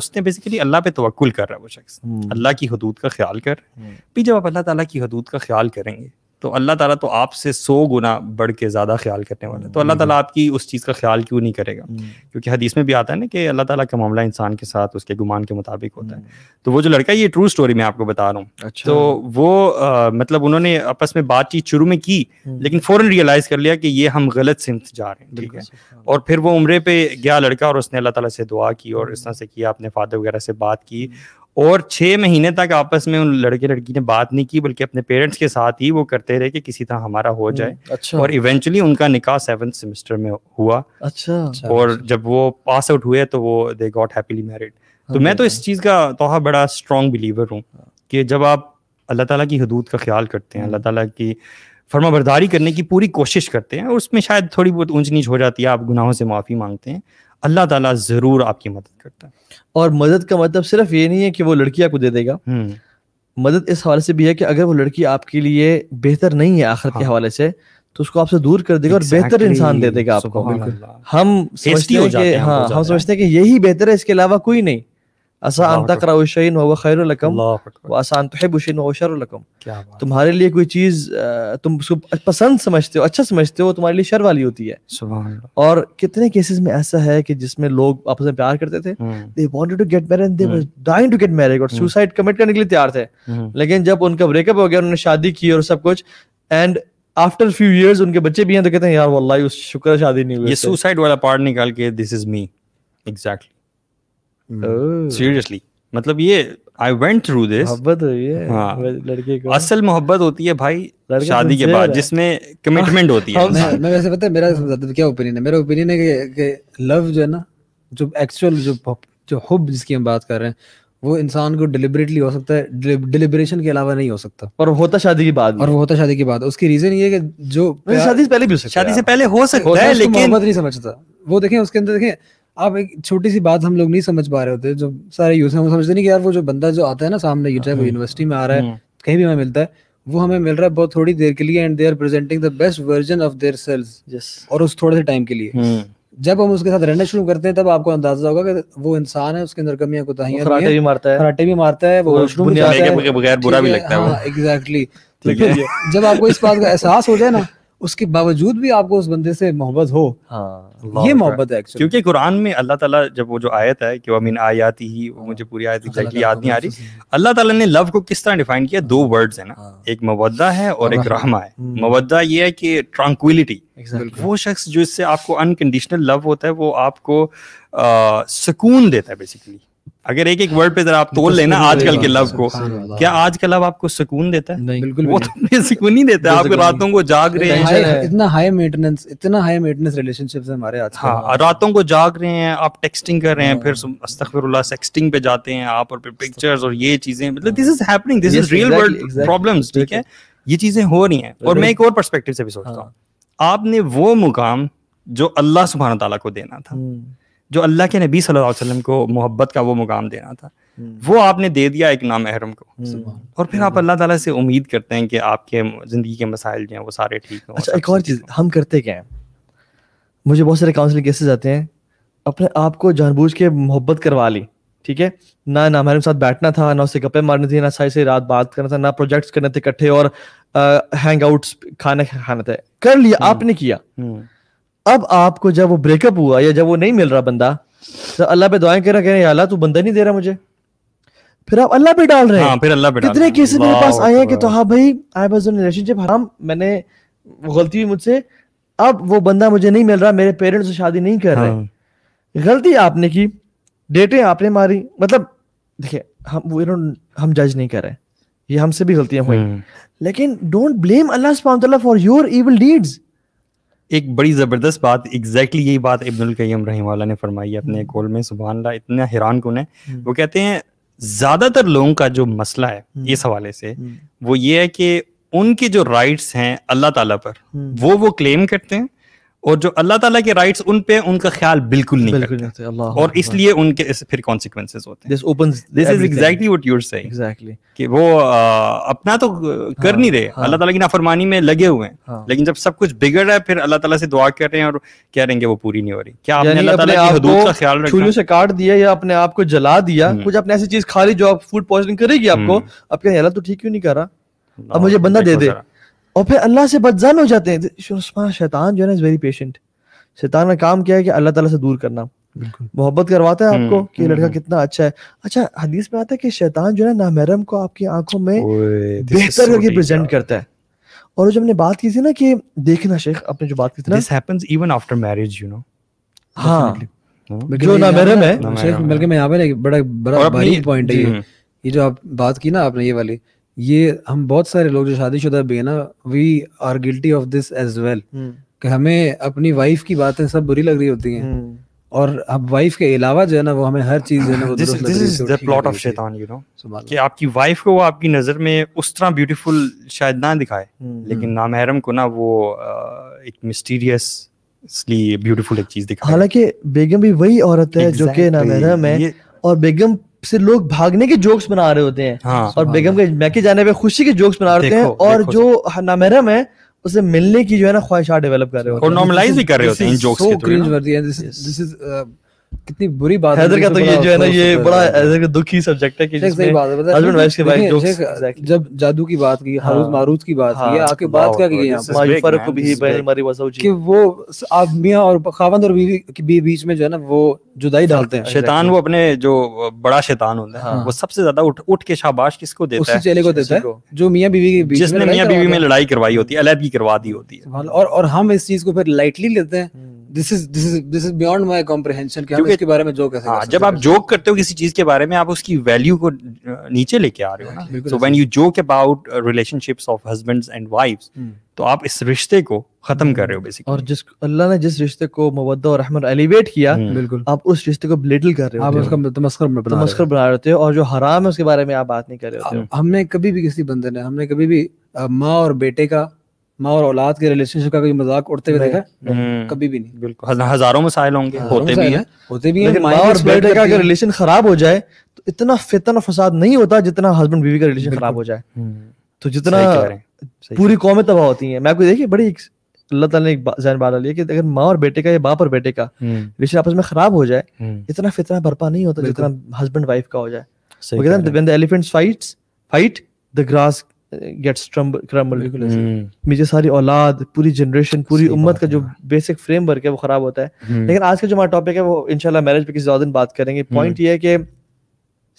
उसने बेसिकली अल्लाह पे तवक्कुल कर रहा है, वो शख्स अल्लाह की हदूद का ख्याल कर। फिर जब आप अल्लाह ताला की हदूद का ख्याल करेंगे तो अल्लाह ताला तो आपसे 100 गुना बढ़ के ज़्यादा ख्याल करने वाला है, तो अल्लाह ताला आपकी उस चीज़ का ख्याल क्यों नहीं करेगा? क्योंकि हदीस में भी आता है ना कि अल्लाह ताला का मामला इंसान के साथ उसके गुमान के मुताबिक होता है। तो वो जो लड़का, ये ट्रू स्टोरी मैं आपको बता रहा हूँ, तो वो मतलब उन्होंने आपस में बातचीत शुरू में की, लेकिन फ़ौरन रियलाइज़ कर लिया कि ये हम गलत सिमत जा रहे हैं, ठीक है। और फिर वो उम्रे पे गया लड़का और उसने अल्लाह ताला से दुआ की और इस तरह से किया, अपने फादर वगैरह से बात की, और 6 महीने तक आपस में उन लड़के लड़की ने बात नहीं की, बल्कि अपने पेरेंट्स के साथ ही वो करते रहे कि किसी तरह हमारा हो जाए। अच्छा। और इवेंचुअली उनका निकाह 7वें सेमेस्टर में हुआ। अच्छा। और जब वो पास आउट हुए तो वो दे गॉट हैप्पीली मैरिड। तो मैं तो इस चीज़ का तोहा बड़ा स्ट्रॉन्ग बिलीवर हूँ कि जब आप अल्लाह ताला की हदूद का ख्याल करते हैं, अल्लाह ताला की फरमाबरदारी करने की पूरी कोशिश करते हैं, और उसमें शायद थोड़ी बहुत ऊंच नीच हो जाती है, आप गुनाहों से माफ़ी मांगते हैं, अल्लाह ताला जरूर आपकी मदद करता है। और मदद का मतलब सिर्फ ये नहीं है कि वो लड़की आपको दे देगा, मदद इस हवाले से भी है कि अगर वो लड़की आपके लिए बेहतर नहीं है आखिरत के हवाले से, तो उसको आपसे दूर कर देगा। और बेहतर इंसान दे देगा आपको। हम समझते हैं कि यही बेहतर है, इसके अलावा कोई नहीं। तुम्हारे लिए कोई चीज तुम उसको पसंद समझते हो, अच्छा समझते हो, तुम्हारे लिए शर वाली होती है। और कितने केसेस में ऐसा है कि जिसमें लोग आपस में प्यार करते थे, they wanted to get married, they was dying to get married, और सुसाइड कमिट करने के लिए तैयार थे, लेकिन जब उनका ब्रेकअप हो गया, उन्होंने शादी की और सब कुछ, एंड आफ्टर फ्यू इयर्स उनके बच्चे भी हैं तो कहते हैं यार वल्लाही उस शुक्र शादी नहीं हुई। ये सुसाइड वाला पार्ट निकाल के this is me, exactly, seriously, मतलब ये आई वेंट थ्रू दिस। मोहब्बत होती है, हाँ, लड़के को असल मोहब्बत होती है भाई शादी के बाद, जिसमें कमिटमेंट होती है। मैं वैसे पता है मेरा क्या ओपिनियन है, मेरा ओपिनियन है कि लव जो है ना, जो एक्चुअल जो हुब जिसकी हम बात कर रहे हैं, वो इंसान को डिलिबरेटली हो सकता है, डिलिबरेशन के अलावा नहीं हो सकता, और होता शादी के बाद। और होता शादी के बाद। उसकी रीजन ये है कि जो शादी से पहले भी, शादी से पहले हो सकता है, लेकिन मोहब्बत नहीं समझता वो। देखें उसके अंदर, देखें आप, एक छोटी सी बात हम लोग नहीं समझ पा रहे होते, जो सारे यूथ हैं वो समझते नहीं कि यार वो जो बंदा जो आता है ना सामने, वो यूनिवर्सिटी में आ रहा है, कहीं भी हमें मिलता है, वो हमें मिल रहा है बहुत थोड़ी देर के लिए, and they are presenting the best version of their selves, और उस थोड़े से टाइम के लिए। जब हम उसके साथ रहना शुरू करते हैं तब आपको अंदाजा होगा कि वो इंसान है, उसके अंदर कमियां कोताहियां, खराटे भी मारता है, वो बगैर बुरा भी लगता है, एग्जैक्टली। जब आपको इस बात का एहसास हो जाए ना, उसके बावजूद भी आपको उस बंदे से मोहब्बत हो, हाँ, ये मोहब्बत है। क्योंकि कुरान में अल्लाह ताला, जब वो जो आयत है कि अमीन आयाती ही, वो मुझे पूरी आयत एग्जैक्टली याद नहीं आ रही, अल्लाह ताला ने लव को किस तरह डिफाइन किया, 2 वर्ड्स है ना, एक मवद्दा है और एक रहमा है। मवद्दा ये है कि ट्रैंक्विलिटी, वो शख्स जो इससे आपको अनकंडीशनल लव होता है, वो आपको सुकून देता है बेसिकली। अगर एक एक वर्ड पे जरा आप तोल लेना आजकल के लव को, क्या आजकल लव आपको सुकून देता है? बिल्कुल, वो तो सुकून नहीं देता। आपको रातों को जाग रहे हैं, इतना हाई मेंटेनेंस, इतना हाई मेंटेनेंस रिलेशनशिप्स है हमारे आजकल। हाँ, रातों को जाग रहे हैं, आप टेक्सटिंग कर रहे हैं, फिर अस्तगफिरुल्लाह सेक्सटिंग पे जाते हैं आप, और फिर पिक्चर्स और ये चीजें, मतलब this is happening, this is real world problems, ठीक है, ये चीजें हो रही हैं। और मैं एक और पर्सपेक्टिव से भी सोचता हूँ, आपने वो मुकाम जो अल्लाह सुभान तआला को देना था, जो अल्लाह के नबी सल्लल्लाहु अलैहि वसल्लम को मोहब्बत का वो मुकाम देना था, वो आपने दे दिया एक नामहरम को। और फिर आप अल्लाह ताला से उम्मीद करते हैं कि आपके ज़िंदगी के मसाइल जो हैं वो सारे ठीक हों। अच्छा, एक और चीज़ हम करते क्या हैं, मुझे बहुत सारे काउंसलिंग केसेस आते हैं, अपने आप को जानबूझ के मोहब्बत करवा ली, ठीक है ना, नामहरम साथ बैठना था, ना उससे गप्पे मारनी थी, ना सही से रात बात करना था, ना प्रोजेक्ट्स करने थे इकट्ठे और हैंगआउट्स खाने खाना था, कर लिया आपने किया। अब आपको जब वो ब्रेकअप हुआ या जब वो नहीं मिल रहा बंदा, तो अल्लाह पे दुआएं कर रहा है, अल्लाह तू बंदा नहीं दे रहा मुझे, फिर आप अल्लाह पे डाल रहे हैं। हाँ, फिर अल्लाह पे डाल रहे हैं। कितने केसेस मेरे पास आए हैं कि तो हाँ भाई आई वाज इन रिलेशनशिप, हराम, मैंने गलती हुई मुझसे, अब वो बंदा मुझे नहीं मिल रहा, मेरे पेरेंट्स से शादी नहीं कर रहे, गलती आपने की, डेटें आपने मारी, मतलब देखिये हम जज नहीं कर रहे, ये हमसे भी गलतियां हुई, लेकिन डोंट ब्लेम अल्लाह सुब्हान व तआला फॉर योर इविल डीड्स। एक बड़ी ज़बरदस्त बात, एग्जैक्टली यही बात इब्नुल कय्यम रहमहुल्लाह ने फरमाई है अपने कौल में, सुभान अल्लाह, इतना हैरान कौन है। वो कहते हैं ज़्यादातर लोगों का जो मसला है इस हवाले से वो ये है कि उनके जो राइट्स हैं अल्लाह ताला पर वो क्लेम करते हैं, और जो अल्लाह ताला के राइट्स उन पे उनका ख्याल बिल्कुल नहीं करते, और इसलिए उनके फिर कॉन्सिक्वेंसेस होते हैं। This is exactly what you are saying कि वो अपना तो कर नहीं रहे, अल्लाह ताला की नाफरमानी में लगे हुए हैं, लेकिन जब सब कुछ बिगड़ रहा है फिर अल्लाह ताला से दुआ कर रहे हैं और कह रहे हैं कि वो पूरी नहीं हो रही। क्या आपने अल्लाह ताला की हदूद का ख्याल रखा, छुरियों से काट दिया या अपने आप को जला दिया, कुछ अपने ऐसी चीज खा ली जो आप फूड पॉइजनिंग करेगी आपको, अब कह रहे अल्लाह तू ठीक क्यों नहीं कर रहा, अब मुझे बंदा दे दे, और फिर अल्लाह से बदजन हो जाते हैं। शैतान जो है ना इज वेरी पेशेंट, शैतान का काम क्या है कि अल्लाह ताला से दूर करना, मोहब्बत करवाता है आपको कि लड़का कितना अच्छा है। अच्छा, हदीस में आता है कि शैतान जो है ना नामहरम को आपकी आंखों में बेहतर करके प्रेजेंट करता है। और जो हमने बात की थी ना कि देखना शेख, आपने जो बात की थी ना, this happens even after marriage, you know. हां, जो नामहरम है शेख, बल्कि मैं यहां पे बड़ा बड़ा भारी पॉइंट है ये जो आप बात की ना आपने, ये वाली, ये हम बहुत सारे लोग जो शादीशुदा भी है ना, we are guilty of this as well, कि हमें अपनी वाइफ की बातें सब बुरी लग रही होती हैं, और अब वाइफ के अलावा जो है ना वो हमें हर चीज जो है ना वो दुरुस्त लग रही है। This is the plot of शैतान, यू नो, कि आपकी वाइफ को वो आपकी नजर में उस तरह ब्यूटीफुल शायद ना दिखाए, लेकिन नामहरम को ना वो एक मिस्टीरियसली ब्यूटीफुल एक चीज दिखाए। हालांकि बेगम भी वही औरत है जो कि नामहरम है, और बेगम से लोग भागने के जोक्स बना रहे होते हैं। हाँ, और बेगम के मैके जाने पे खुशी के जोक्स बना रहे होते हैं, और जो नामहरम है उसे मिलने की जो है ना ख्वाहिशात डेवलप कर रहे होते हैं, और नॉर्मलाइज भी कर रहे होते हैं इन जोक्स के थ्रू। दिस इज कितनी बुरी बात है हैदर का, तो ये जो है ना ये बड़ा हैदर का दुखी सब्जेक्ट है कि हस्बैंड वाइफ के भाई जोक्स, जब जादू की बात की, हारूत मारूत की बात की, आके बात क्या की यहां फर्क भी बहन हमारी वसौ जी, कि वो आप मियां और खावंद और बीवी के बीच में जो है ना वो जुदाई डालते हैं। शैतान वो अपने जो बड़ा शैतान होता है वो सबसे ज्यादा उठ के शाबाश किसको देता है, उसी चेले को देता है जो मियां बीवी के बीच में, जिसने मियां बीवी में लड़ाई करवाई होती है, अलग ही करवा दी होती है, और हम इस चीज को फिर लाइटली लेते हैं। This is beyond my comprehension कि हम इसके बारे में जोक कैसे कर सकते हैं। जब आप जोक करते हो किसी चीज के बारे में, आप उसकी वैल्यू को नीचे लेके आ रहे हो ना। So when you joke about relationships of husbands and wifes, तो आप इस रिश्ते को खत्म कर रहे हो बेसिकली। और जिस अल्लाह ने जिस रिश्ते को मवद्दा और रहमत एलिवेट किया, बिल्कुल आप उस रिश्ते को ब्लिटल कर रहे हो, आप उसका तमस्खुर बना रहे हो, और जो हराम है उसके बारे में आप बात नहीं कर रहे हो। हमने कभी भी किसी बंदे ने, हमने कभी भी माँ और बेटे का, माँ और औलाद के रिलेशनशिप का कोई मजाक उड़ते हुए देखा? कभी भी नहीं। बिल्कुल, हजारों मसाइल होंगे, होते भी हैं। माँ और बेटे का रिलेशन खराब हो जाए तो इतना फितन और फसाद नहीं होता जितना हस्बैंड बीवी का रिलेशन खराब हो जाए, तो जितना पूरी कौमें तबाह होती है। मैं आपको देखिए बड़ी अल्लाह ताला ने एक जान बात डाली है कि अगर माँ और बेटे का या बाप और बेटे का रिलेशन आपस में खराब हो जाए, इतना फितना बरपा नहीं होता जितना हस्बैंड वाइफ का हो जाए। Elephants fight the grass gets crumble. मुझे सारी औलाद, पूरी जनरेशन, पूरी उम्मत का जो बेसिक फ्रेमवर्क है वो खराब होता है। लेकिन आज का जो हमारा टॉपिक है वो इंशाल्लाह मैरिज पे किसी और दिन बात करेंगे। पॉइंट ये है कि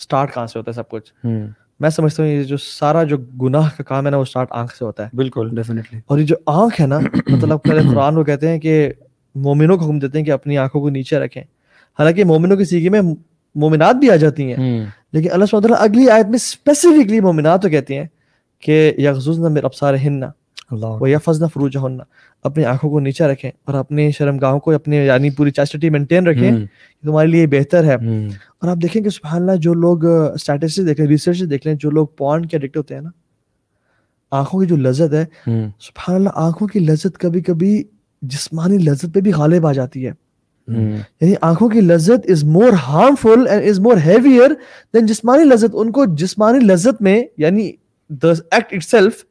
स्टार्ट कहाँ से होता है सब कुछ। मैं समझता हूँ ये जो सारा जो गुनाह का काम है ना वो स्टार्ट आंख से होता है। बिल्कुल, डेफिनेटली। और ये जो आंख है ना, मतलब कुरान वो कहते हैं कि मोमिनों को हुक्म देते हैं कि अपनी आंखों को नीचे रखें। हालांकि मोमिनों की सीगी में मोमिनात भी आ जाती हैं, लेकिन अल्लाह सुब्हान व तआला अगली आयत में स्पेसिफिकली मोमिनात को कहती हैं के यगज़ुज़ना मिन अब्सारिहिन्ना व यहफ़ज़्ना फ़ुरूजहन्ना, अपनी आंखों को नीचा रखें और अपने शर्मगाहों को, अपने यानी पूरी चैस्टिटी मेंटेन रखें, तुम्हारे लिए बेहतर है। और आप देखें कि सुभान अल्लाह, जो लोग स्टैटिस्टिक्स देख लें, रिसर्च देख लें, जो लोग पॉर्न के एडिक्ट होते हैं ना, आंखों की जो लज्जत है, सुभान अल्लाह आंखों की लज्जत कभी कभी जिस्मानी लज्जत पे भी गालिब आ जाती है। यानी आंखों की लज्जत is more harmful and is more heavier than जिस्मानी लज्जत। उनको जिस्मानी लज्जत में यानी द एक्ट इटसेल्फ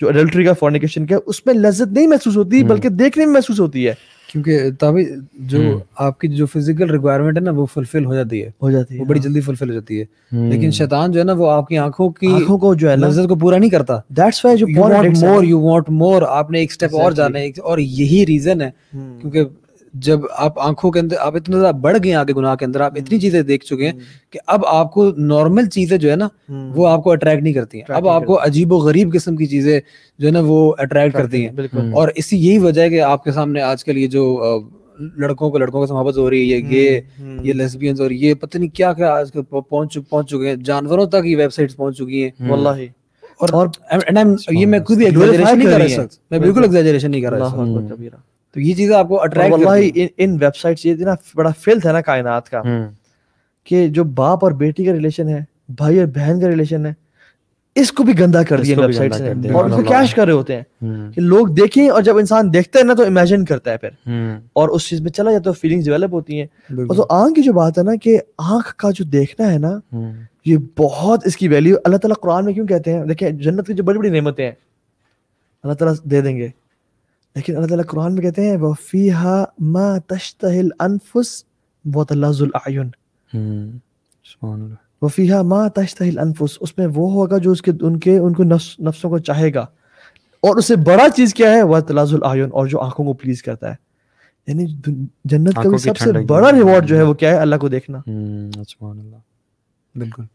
जो अडल्ट्री का फॉर्निकेशन का उसमें लज्जत नहीं महसूस होती बल्कि देखने में महसूस होती है, क्योंकि तभी जो आपकी जो फिजिकल रिक्वायरमेंट है ना वो फुलफिल हो जाती है, वो बड़ी जल्दी फुलफिल हो जाती है। लेकिन शैतान जो है ना वो आपकी आंखों को जो है लज्जत को पूरा नहीं करता। That's why you want more, आपने एक स्टेप और जाना है। और यही रीजन है क्योंकि जब आप आंखों के अंदर आप इतना ज्यादा बढ़ गए आगे गुनाह के अंदर, आप इतनी चीजें देख चुके हैं कि अब आपको नॉर्मल चीजें जो है ना वो आपको अट्रैक्ट नहीं करती हैं, अब आपको अजीबो गरीब किस्म की चीजें जो है ना वो अट्रैक्ट करती हैं। और इसी यही वजह है कि आपके सामने आजकल ये जो लड़कों को समाप्त हो रही है, ये लेस्बियंस और ये पता नहीं क्या क्या आजकल पहुंच चुके हैं, जानवरों तक ये वेबसाइट्स पहुंच चुकी हैं वल्लाही। और ये मैं खुद भी एग्जैजरेशन नहीं कर रहा, मैं बिल्कुल एग्जैजरेशन नहीं कर रहा। तो ये चीज़ आपको अट्रैक्ट करती है। इन वेबसाइट्स ये ना बड़ा फिल्थ है ना कायनात का, कि जो बाप और बेटी का रिलेशन है, भाई और बहन का रिलेशन है, इसको भी गंदा कर दिया वेबसाइट्स ने। और उसको कैश कर रहे होते हैं कि लोग देखें, और जब इंसान देखता है ना तो इमेजिन करता है फिर, और उस चीज में चला जाता है, फीलिंग्स डेवलप होती हैं। और तो आंख की जो बात है ना कि आंख का जो देखना है ना ये बहुत इसकी वैल्यू अल्लाह ताला कुरान में क्यों कहते हैं। देखिये जन्नत की जो बड़ी बड़ी नेमतें हैं अल्लाह ताला दे देंगे, लेकिन अल्लाह ताला कुरान में कहते हैं वफीहा मा तश्तहिल अनफुस वतलजुल आयुन। सुभानअल्लाह। वफीहा मा तश्तहिल अनफुस, उसमें वो होगा जो उसके उनको नफ्सों को चाहेगा। और उससे बड़ा चीज क्या है, वतलजुल आयुन, और जो आंखों को प्लीज करता है। यानी जन्नत का भी सबसे बड़ा रिवॉर्ड जो है वो क्या है, अल्लाह को देखना। सुभानअल्लाह, बिल्कुल।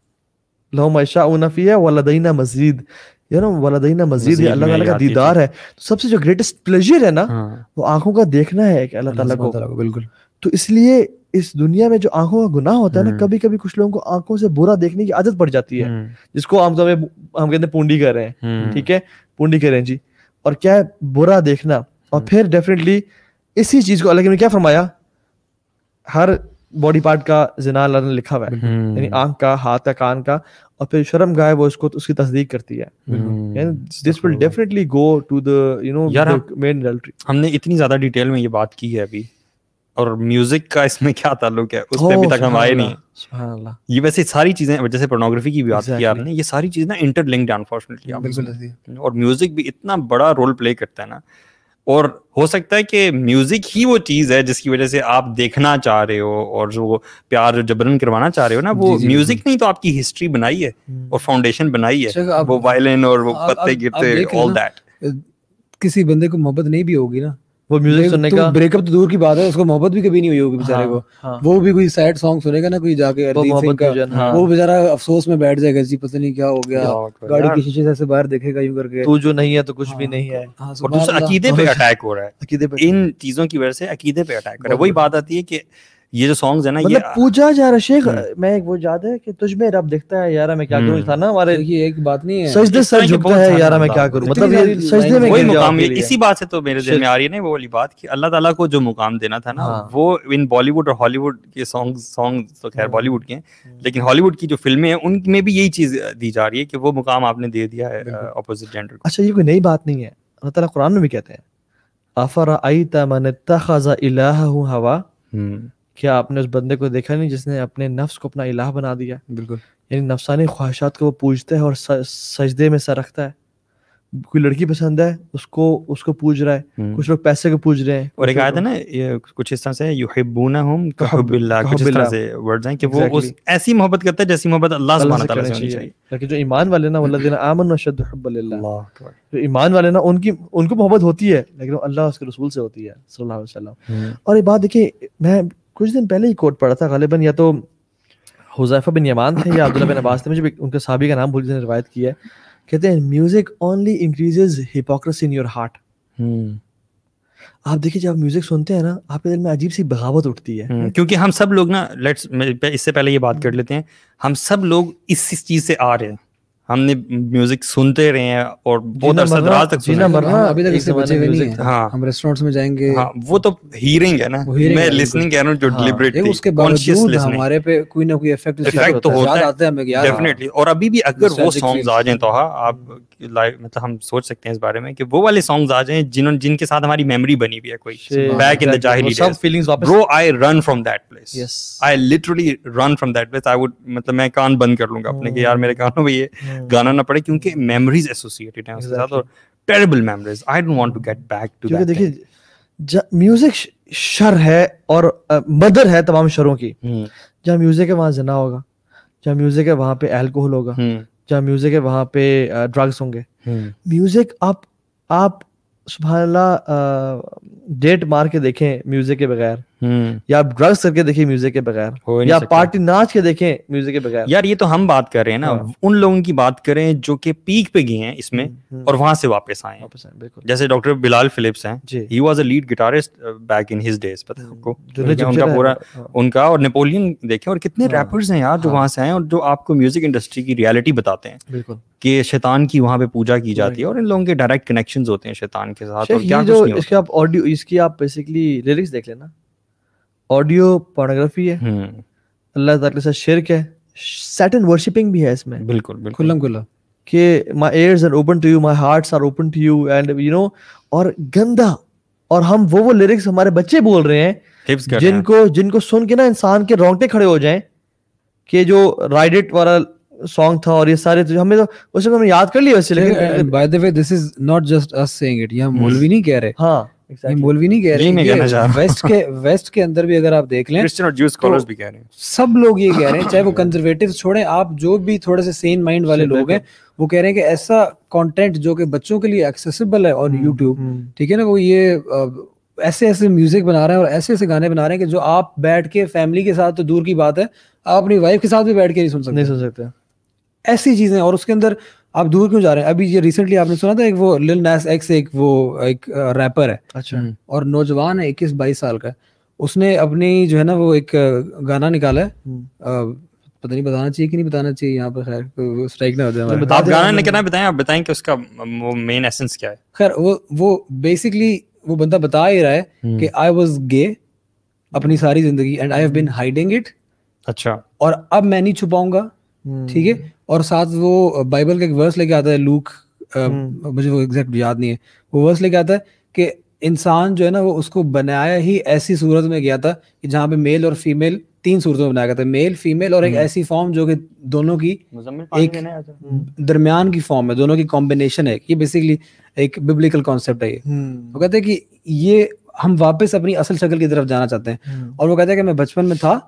लहुम माशाउना फीहा वलदैना मजीद, मजीद है, अल्लाह ताला का दीदार है। तो सबसे जो ग्रेटेस्ट प्लेजर है ना वो आंखों का देखना है कि अल्लाह ताला को, बिल्कुल। तो इसलिए इस दुनिया में जो आंखों का गुनाह होता है ना, कभी कभी कुछ लोगों को आंखों से बुरा देखने की आदत पड़ जाती है, जिसको आमतौर में हम कहते हैं पूंडी कर रहे हैं। ठीक है, पूंडी कर रहे हैं जी। और क्या है, बुरा देखना। और फिर डेफिनेटली इसी चीज को अल्लाह ने क्या फरमाया, हर बॉडी पार्ट का जिना अल्लाह ने लिखा हुआ है, यानी आंख का, हाथ का, कान का। और फिर शर्मगाह वो इसको तो उसकी तस्दीक करती है। This will definitely go to the you know main adultery. हमने इतनी ज्यादा डिटेल में ये बात की है अभी, और म्यूजिक का इसमें क्या ताल्लुक है उस पे अभी तक हम आए नहीं। सुभान अल्लाह। ये वैसे सारी चीजें, जैसे पोर्नोग्राफी की भी बात की आपने, ये सारी चीजें ना इंटरलिंक्ड अनफॉर्चुनेटली, और म्यूजिक भी इतना बड़ा रोल प्ले करता है ना। और हो सकता है कि म्यूजिक ही वो चीज है जिसकी वजह से आप देखना चाह रहे हो, और जो प्यार जबरन करवाना चाह रहे हो ना, वो म्यूजिक नहीं तो आपकी हिस्ट्री बनाई है और फाउंडेशन बनाई है, वो वायलिन और वो पत्ते गिरते ऑल दैट। किसी बंदे को मोहब्बत नहीं भी होगी ना वो म्यूजिक सुनने का, ब्रेकअप तो दूर की बात है, उसको मोहब्बत भी कभी नहीं हुई होगी बेचारे को। वो भी कोई सैड सॉन्ग सुनेगा ना कोई जाके, वो बेचारा अफसोस में बैठ जाएगा जी, पता नहीं क्या हो गया, गाड़ी के शीशे से ऐसे बाहर देखेगा यूं करके, तू जो नहीं है तो कुछ भी नहीं है। और दूसरा अकीदे पे अटैक हो रहा है, अकीदे पे, इन चीजों की वजह से अकीदे पे अटैक हो रहा है। वही बात आती है कि ये जो सॉन्ग्स है ना, मतलब पूजा जा रहा शेख, मैं एक वो याद है कि तुझमें रब देखता है यारा मैं क्या करूं था ना हमारे, ये एक बात नहीं है, सजदे सर झुकता है यारा मैं क्या करूं, मतलब ये सजदे में वही मुकाम। इसी बात से तो मेरे दिल में आ रही है ना वो वाली बात कि अल्लाह ताला को जो मुकाम देना था ना, वो इन बॉलीवुड और हॉलीवुड के सॉन्ग्स तो खैर बॉलीवुड के हैं, लेकिन हॉलीवुड की जो फिल्में हैं उनमें भी यही चीज दी जा रही है कि वो मुकाम आपने दे दिया है ऑपोजिट जेंडर को। अच्छा, ये कोई नई बात नहीं है, अल्लाह ताला कुरान में भी कहते हैं अफरअयता मन इत्तखज़ इलाहहु हवा, क्या आपने उस बंदे को देखा नहीं जिसने अपने नफ्स को अपना इलाह बना दिया। बिल्कुल, यानी नफसानी ख्वाहिशात को वो पूजता है और सजदे में सर रखता है। कोई लड़की पसंद है उसको पूज रहा है, कुछ लोग पैसे को पूज रहे हैं। और एक आयत है ना ये कुछ इस तरह से, युहिब्बूनहुम कहुब्बिल्लाह, कुछ इस तरह से वर्ड्स हैं कि वो उस ऐसी मोहब्बत करता है जैसी मोहब्बत अल्लाह सुब्हान तआला से होनी चाहिए। लेकिन जो ईमान वाले ना, वल्लज़ीना आमनू अशद्दु हुब्बन लिल्लाह, जो ईमान वाले ना उनको मोहब्बत होती है, लेकिन अल्लाह उसके रसूल से होती है सल्लल्लाहु अलैहि वसल्लम। और ये बात देखिए, मैं कुछ दिन पहले ही कोट पढ़ा था, गालिबन या तो हुज़ैफा बिन यमान थे या अब्दुल्लाह बिन अब्बास थे, मुझे उनके सहाबी का नाम भूल गया, रिवायत की है, कहते हैं music only increases hypocrisy in your heart. आप देखिए जब म्यूजिक सुनते हैं ना आपके दिल में अजीब सी बगावत उठती है, क्योंकि हम सब लोग ना, लेट्स इससे पहले ये बात कर लेते हैं, हम सब लोग इस चीज से आ रहे हैं, हमने म्यूजिक सुनते रहे हैं और बहुत अरसा दराज तक सुना है, अभी तक इससे बचे हुए नहीं हैं। हम रेस्टोरेंट्स में जाएंगे, वो तो हीयरिंग है ना, मैं लिसनिंग कह रहा हूं जो डिलिबरेट थी, उसके बावजूद हमारे पे कोई ना कोई इफेक्ट तो होता है, याद आता है हमें यार डेफिनेटली। और अभी भी अगर वो सॉन्ग्स आ जाएं तो आप लाइक मतलब हम सोच सकते हैं इस बारे में कि वो वाले सॉन्ग्स आ जाएं जिनके साथ हमारी मेमोरी बनी हुई है कोई बैक इन द जाहिली सब फीलिंग्स वापस। Bro I run from that place, yes I literally run from that place. I would मतलब मैं कान बंद कर लूंगा अपने कि यार मेरे कानों में ये गाना ना पड़े, क्योंकि मेमोरीज एसोसिएटेड हैं उसके साथ और terrible memories. I don't want to get back to that. देखिए म्यूजिक शर है और मदर है तमाम शरों की। जहाँ म्यूजिक है वहाँ ज़िना होगा, जहाँ म्यूजिक है वहाँ पे अल्कोहल होगा, जहाँ म्यूजिक है वहाँ पे ड्रग्स होंगे। म्यूजिक आप सुभानअल्लाह डेट मार के देखें म्यूजिक के बगैर, या आप ड्रग्स करके देखें म्यूजिक के बगैर, या पार्टी नाच के देखें म्यूजिक के बगैर। यार ये तो हम बात कर रहे हैं ना उन लोगों की बात करें जो कि पीक पे गए हैं इसमें और वहां से वापस आए हैं। जैसे डॉक्टर बिलाल फिलिप्स हैं, he was a lead guitarist back in his days, पता है आपको उनका पूरा उनका। और नेपोलियन देखें, और कितने रैपर्स हैं यार जो वहां से आए और जो आपको म्यूजिक इंडस्ट्री की रियलिटी बताते हैं कि शैतान की वहां पे पूजा की जाती है और इन लोगों के डायरेक्ट कनेक्शंस होते हैं शैतान के साथ। और क्या कुछ नहीं, इसके आप ऑडियो, इसकी आप बेसिकली लिरिक्स देख लेना, ऑडियो पोर्नोग्राफी है, अल्लाह ताला के साथ शिर्क है, सैटन वर्शिपिंग भी है इसमें। बिल्कुल बिल्कुल खुल्लम कि my ears are open to you, my hearts are open to you and you know, और गंदा। और हम वो लिरिक्स हमारे बच्चे बोल रहे हैं जिनको सुन के ना इंसान के रोंगटे खड़े हो जाएं कि जो राइड इट वाला सॉन्ग था और ये सारे हमें तो उस समय याद कर लिए वैसे। लेकिन by the way this is not just us saying it, ये मौलवी नहीं कह रहे। हाँ exactly. मौलवी नहीं कह रहे, वेस्ट के अंदर भी अगर आप देख लें क्रिश्चियन और ज्यू स्कॉलर्स भी कह रहे हैं, सब लोग ये कह रहे हैं, चाहे वो कंजर्वेटिव छोड़े आप जो भी थोड़े से सेन माइंड वाले लोग हैं वो कह रहे हैं कि ऐसा कंटेंट जो कि बच्चों के लिए एक्सेसिबल है और यूट्यूब ठीक है ना, वो ये ऐसे ऐसे म्यूजिक बना रहे हैं और ऐसे ऐसे गाने बना रहे हैं कि जो आप बैठ के फैमिली के साथ तो दूर की बात है, आप अपनी वाइफ के साथ भी बैठ के नहीं सुन सकते ऐसी चीजें। और उसके अंदर आप दूर क्यों जा रहे हैं? अभी ये रिसेंटली आपने सुना था एक वो लिल नास एक्स, एक वो एक रैपर है, अच्छा, और नौजवान है 21-22 साल का, उसने अपनी जो है ना वो एक गाना निकाला है, पता नहीं बताना चाहिए कि नहीं बताना चाहिए, यहाँ पर खैर स्ट्राइक ना हो जाए। आप गाना निकालना बताएं, आप बताएं कि उसका मेन एसेंस क्या है। खैर वो बेसिकली वो बंदा बता ही रहा है कि आई वाज गे अपनी सारी जिंदगी and I have been hiding it, अच्छा, और अब मैं नहीं छुपाऊंगा, ठीक है। और साथ वो बाइबल का एक वर्स लेके आता है, लूक मुझे वो एग्जैक्ट याद नहीं है, वो वर्स लेके आता है कि इंसान जो है ना वो उसको बनाया ही ऐसी सूरत में गया था कि जहाँ पे मेल और फीमेल 3 सूरतों में बनाया गया था, मेल फीमेल और एक ऐसी फॉर्म जो कि दोनों की एक दरमियान की फॉर्म है, दोनों की कॉम्बिनेशन है। ये बेसिकली एक बिब्लिकल कॉन्सेप्ट है। ये वो कहते हैं कि ये हम वापस अपनी असल शक्ल की तरफ जाना चाहते हैं। और वो कहते हैं कि मैं बचपन में था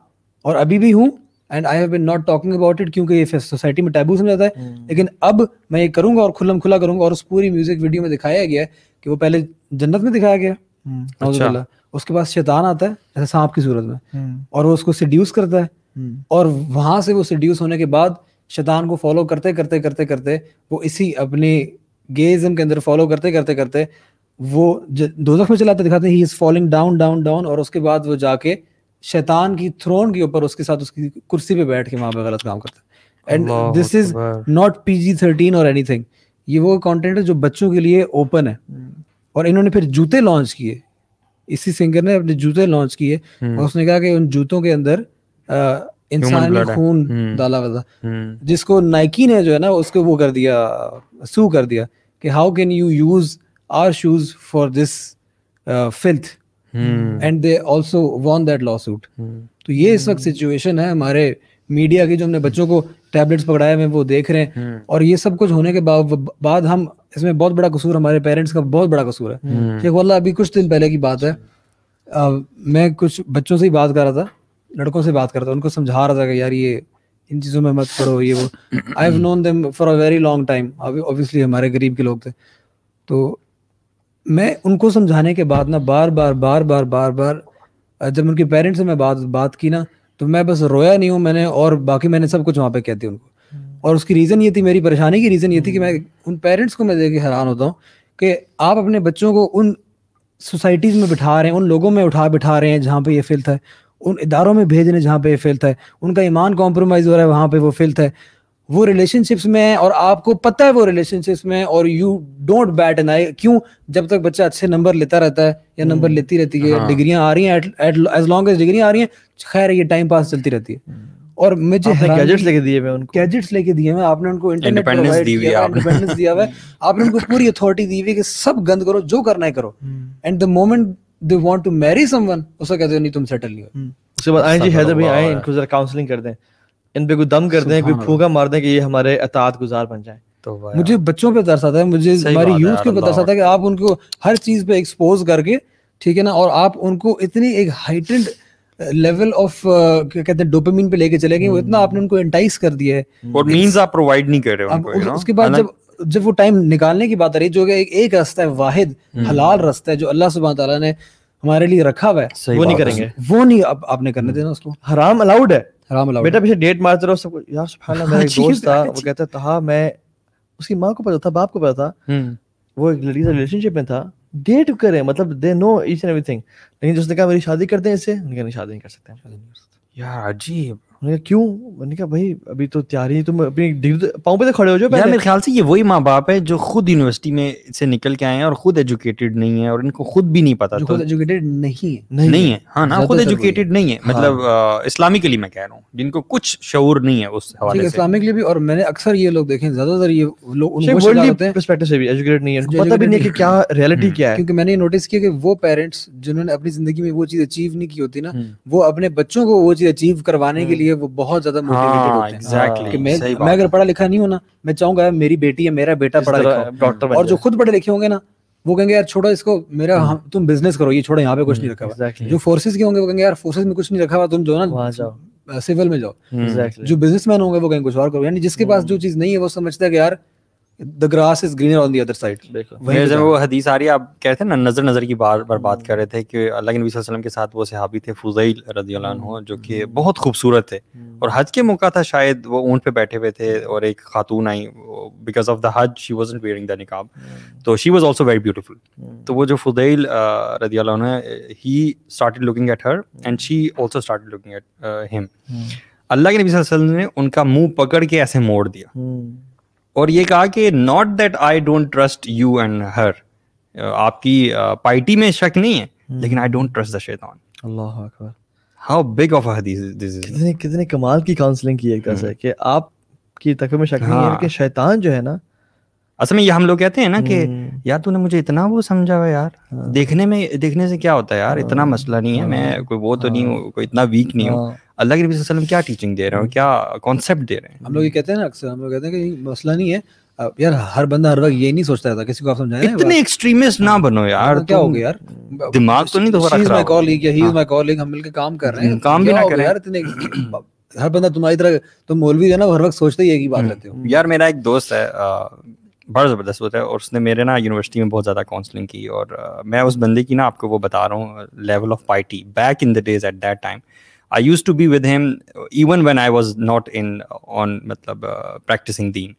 और अभी भी हूँ and I have been not talking about it, क्योंकि ये सोसाइटी में टैबू समझा जाता है, लेकिन अब मैं ये करूंगा और खुल्लम खुला करूंगा। और उस पूरी म्यूजिक वीडियो में दिखाया गया है कि वो पहले जन्नत में दिखाया गया, अच्छा, उसके बाद शैतान आता है ऐसे सांप की सूरत में और वो उसको सेड्यूस करता है, और वहां से वो सेड्यूस होने के बाद शैतान को फॉलो करते करते करते करते वो इसी अपने गेइज्म के अंदर फॉलो करते करते करते वो दोज़ख में चलाते दिखाते हैं, he is falling down down down, और उसके बाद वो जाके शैतान की थ्रोन के ऊपर उसके साथ उसकी कुर्सी पे बैठ के वहां पे गलत काम करता है। And this is not PG-13 और एनीथिंग, ये वो कंटेंट है जो बच्चों के लिए ओपन है। और इन्होंने फिर जूते लॉन्च किए, इसी सिंगर ने अपने जूते लॉन्च किए और उसने कहा कि उन जूतों के अंदर इंसानी खून डाला हुआ था, जिसको नाइकी ने जो है ना उसको वो कर दिया, सू कर दिया कि how can you use our shoes for this filth and they also won that lawsuit. तो ये इस वक्त सिचुएशन है हमारे मीडिया की, जो हमने बच्चों को टैबलेट्स पकड़ाए हुए वो देख रहे हैं। और ये सब कुछ होने के बाद हम इसमें बहुत बड़ा कसूर हमारे पेरेंट्स का बहुत बड़ा कसूर है। देखो वाला अभी कुछ दिन पहले की बात है, मैं कुछ बच्चों से ही बात कर रहा था, लड़कों से बात कर रहा था, उनको समझा रहा था कि यार ये इन चीज़ों में मत पढ़ो ये वो। I have known them for a very long time, obviously हमारे गरीब के लोग थे, तो मैं उनको समझाने के बाद ना बार बार जब उनके पेरेंट्स से मैं बात की ना तो मैं बस रोया नहीं हूँ मैंने, और बाकी मैंने सब कुछ वहाँ पे कह दिया उनको। और उसकी रीज़न ये थी, मेरी परेशानी की रीज़न ये थी कि मैं उन पेरेंट्स को मैं देख के हैरान होता हूँ कि आप अपने बच्चों को उन सोसाइटीज़ में बिठा रहे हैं, उन लोगों में उठा बिठा रहे हैं जहाँ पे ये फिल्थ है, उन इदारों में भेज रहे हैं जहाँ पे ये फिल्थ है, उनका ईमान कॉम्प्रोमाइज़ हो रहा है वहाँ पे वो फिल्थ है, वो रिलेशनशिप्स में है और आपको पता है वो रिलेशनशिप्स में, और you don't bat an eye. क्यों? जब तक बच्चा अच्छे नंबर लेता रहता है या नंबर लेती रहती है, डिग्रियां आ रही हैं, एज लॉन्ग एज डिग्रियां आ रही हैं, खैर ये टाइम पास चलती रहती है। और मुझे गैजेट्स लेके दिए हैं उनको, गैजेट्स लेके दिए हैं आपने उनको, इंटरनेट इंडिपेंडेंस दिया है आपने उनको, पूरी अथॉरिटी दी हुई कि सब गंद करो जो करना है करो। And the moment they want to marry someone उसको कहते हो नहीं तुम सेटल नहीं हो। उसके बाद आए जी हैदर भाई आए, इनको जरा काउंसलिंग कर दें, इन पे कोई दम कर दें, कोई फूंका मार दें कि ये हमारे अताअत गुजार बन जाए। तो मुझे बच्चों पे तरस आता है, मुझे हमारी यूथ पे तरस आता है कि आप उनको हर चीज पे एक्सपोज करके, ठीक है ना, और आप उनको इतनी एक हाइटेंड लेवल ऑफ कहते हैं डोपामिन पे लेके चले गए, वो इतना आपने उनको एंटाइस कर दिया है। व्हाट मींस आप प्रोवाइड नहीं कर रहे हो उनको। उसके बाद जब जब वो टाइम निकालने की बात आ रही है, जो एक रास्ता है, वाहिद हलाल रास्ता है जो अल्लाह सुब्हान ताला ने हमारे लिए रखा हुआ है, वो नहीं करेंगे, वो नहीं आपने करने देना उसको। हराम अलाउड है, हराम अलाउड। बेटा पीछे डेट मारते रहो सबको। यार सुभान अल्लाह, मेरा एक दोस्त था, वो कहता था मैं, उसकी माँ को पता था, बाप को पता था, वो एक लड़की से रिलेशनशिप में था, डेट करें मतलब they know each and everything, लेकिन उसने कहा मेरी शादी करते हैं इससे, उन्होंने कहा शादी नहीं कर सकते हम। यार अजीब। उन्होंने कहा क्यों? उन्होंने कहा भाई अभी तो तैयारी, तुम अपनी डिग्री पाँव पे तो खड़े हो जाओ। यार मेरे ख्याल से ये वही माँ बाप है जो खुद यूनिवर्सिटी में से निकल के आए हैं और खुद एजुकेटेड नहीं है, और इनको खुद भी नहीं पता, खुद एजुकेटेड नहीं है। हाँ ना, खुद एजुकेटेड नहीं है, मतलब इस्लामिकली मैं कह रहा हूँ, जिनको कुछ शऊर नहीं है उस हवाले से, इस्लामिकली भी। और मैंने अक्सर ये लोग देखे, ज्यादातर ये लोग पर्सपेक्टिव से भी एजुकेटेड नहीं है, पता भी नहीं कि क्या रियलिटी क्या है। क्योंकि मैंने नोटिस किया कि वो पेरेंट्स जिन्होंने अपनी जिंदगी में वो चीज अचीव नहीं की होती ना, वो अपने बच्चों को वो चीज अचीव करवाने के लिए वो बहुत ज्यादा मोटिवेटेड होते हैं। exactly, कि मैं अगर पढ़ा लिखा नहीं हूं ना, मैं चाहूंगा मेरी बेटी है, मेरा बेटा पढ़ा लिखा डॉक्टर, और जो खुद पढ़े लिखे होंगे ना वो कहेंगे यार छोड़ो इसको, मेरा तुम बिजनेस करो, ये छोड़ो यहाँ पे कुछ नहीं रखा हुआ। जो फोर्सेस के होंगे वो कहेंगे यार फोर्सेस में कुछ नहीं रखा हुआ, तुम जो ना सिविल में जाओ। जो बिजनेसमैन होंगे वो कहेंगे कुछ और करो। यानी जिसके पास जो चीज नहीं है वो समझता है कि यार The grass is greener on the other side। देखो वो हदीस आ रही है, आप कह रहे थे ना नजर की बात कर रहे थे कि अल्लाह के नबी सल्लल्लाहु अलैहि वसल्लम के साथ वो सहाबी थे फुज़ैल रदियल्लाहु अन्हु, जो कि बहुत खूबसूरत थे, और हज के मौका था शायद, वो ऊंट पे बैठे हुए थे और एक खातून आई, बिकॉज ऑफ द हज शी वाज़न्ट वेयरिंग द निकाब, तो she was also very beautiful. तो वो जो फुज़ैल रदियल्लाहु अन्हु, he started looking at her and she also started looking at him. Allah के नबी सल्लल्लाहु अलैहि वसल्लम ने उनका मुंह पकड़ के ऐसे मोड़ दिया और ये कहा कि not that I don't trust you and her, आपकी पार्टी में शक नहीं है, लेकिन आई डोंट ट्रस्ट द शैतान। अल्लाह अकबर, हाउ बिग ऑफ अ हदीस दिस इज। कितने कमाल की काउंसलिंग की है एक तरह से, कि आपकी तकवे में शक नहीं है लेकिन शैतान जो है ना, असल में ये हम लोग कहते हैं ना कि यार तूने मुझे इतना वो समझा हुआ यार, देखने में, देखने से क्या होता है यार, इतना मसला नहीं है, मैं कोई वो तो नहीं हूँ, कोई इतना वीक नहीं हूँ। अल्लाह के नबी सल्लल्लाहु अलैहि वसल्लम क्या टीचिंग दे रहे हो, क्या कॉन्सेप्ट दे रहे हैं। हम लोग ये कहते हैं ना अक्सर, हम लोग कहते हैं कि मसला नहीं है यार, हर बंदा हर वक्त ये नहीं सोचता रहता, किसी को आप समझाएं। इतने एक्सट्रीमिस्ट ना बनो यार, क्या हो गया यार, दिमाग तो नहीं दोबारा खराब। He is my colleague, he is my colleague, हम मिलकर काम कर रहे हैं, काम भी ना करें यार, इतने हर बंदा तुम्हारी तरह, तुम मौलवी है ना हर वक्त सोचते ही एक ही बात रहते हो। यार मेरा एक दोस्त है बड़ा ज़बरदस्त होता है, और उसने मेरे ना यूनिवर्सिटी में बहुत ज़्यादा काउंसलिंग की, और मैं उस बंदे की ना आपको वो बता रहा हूँ level of party. Back in the days at that time I used to be with him even when I was not in on मतलब प्रैक्टिसिंग दीन।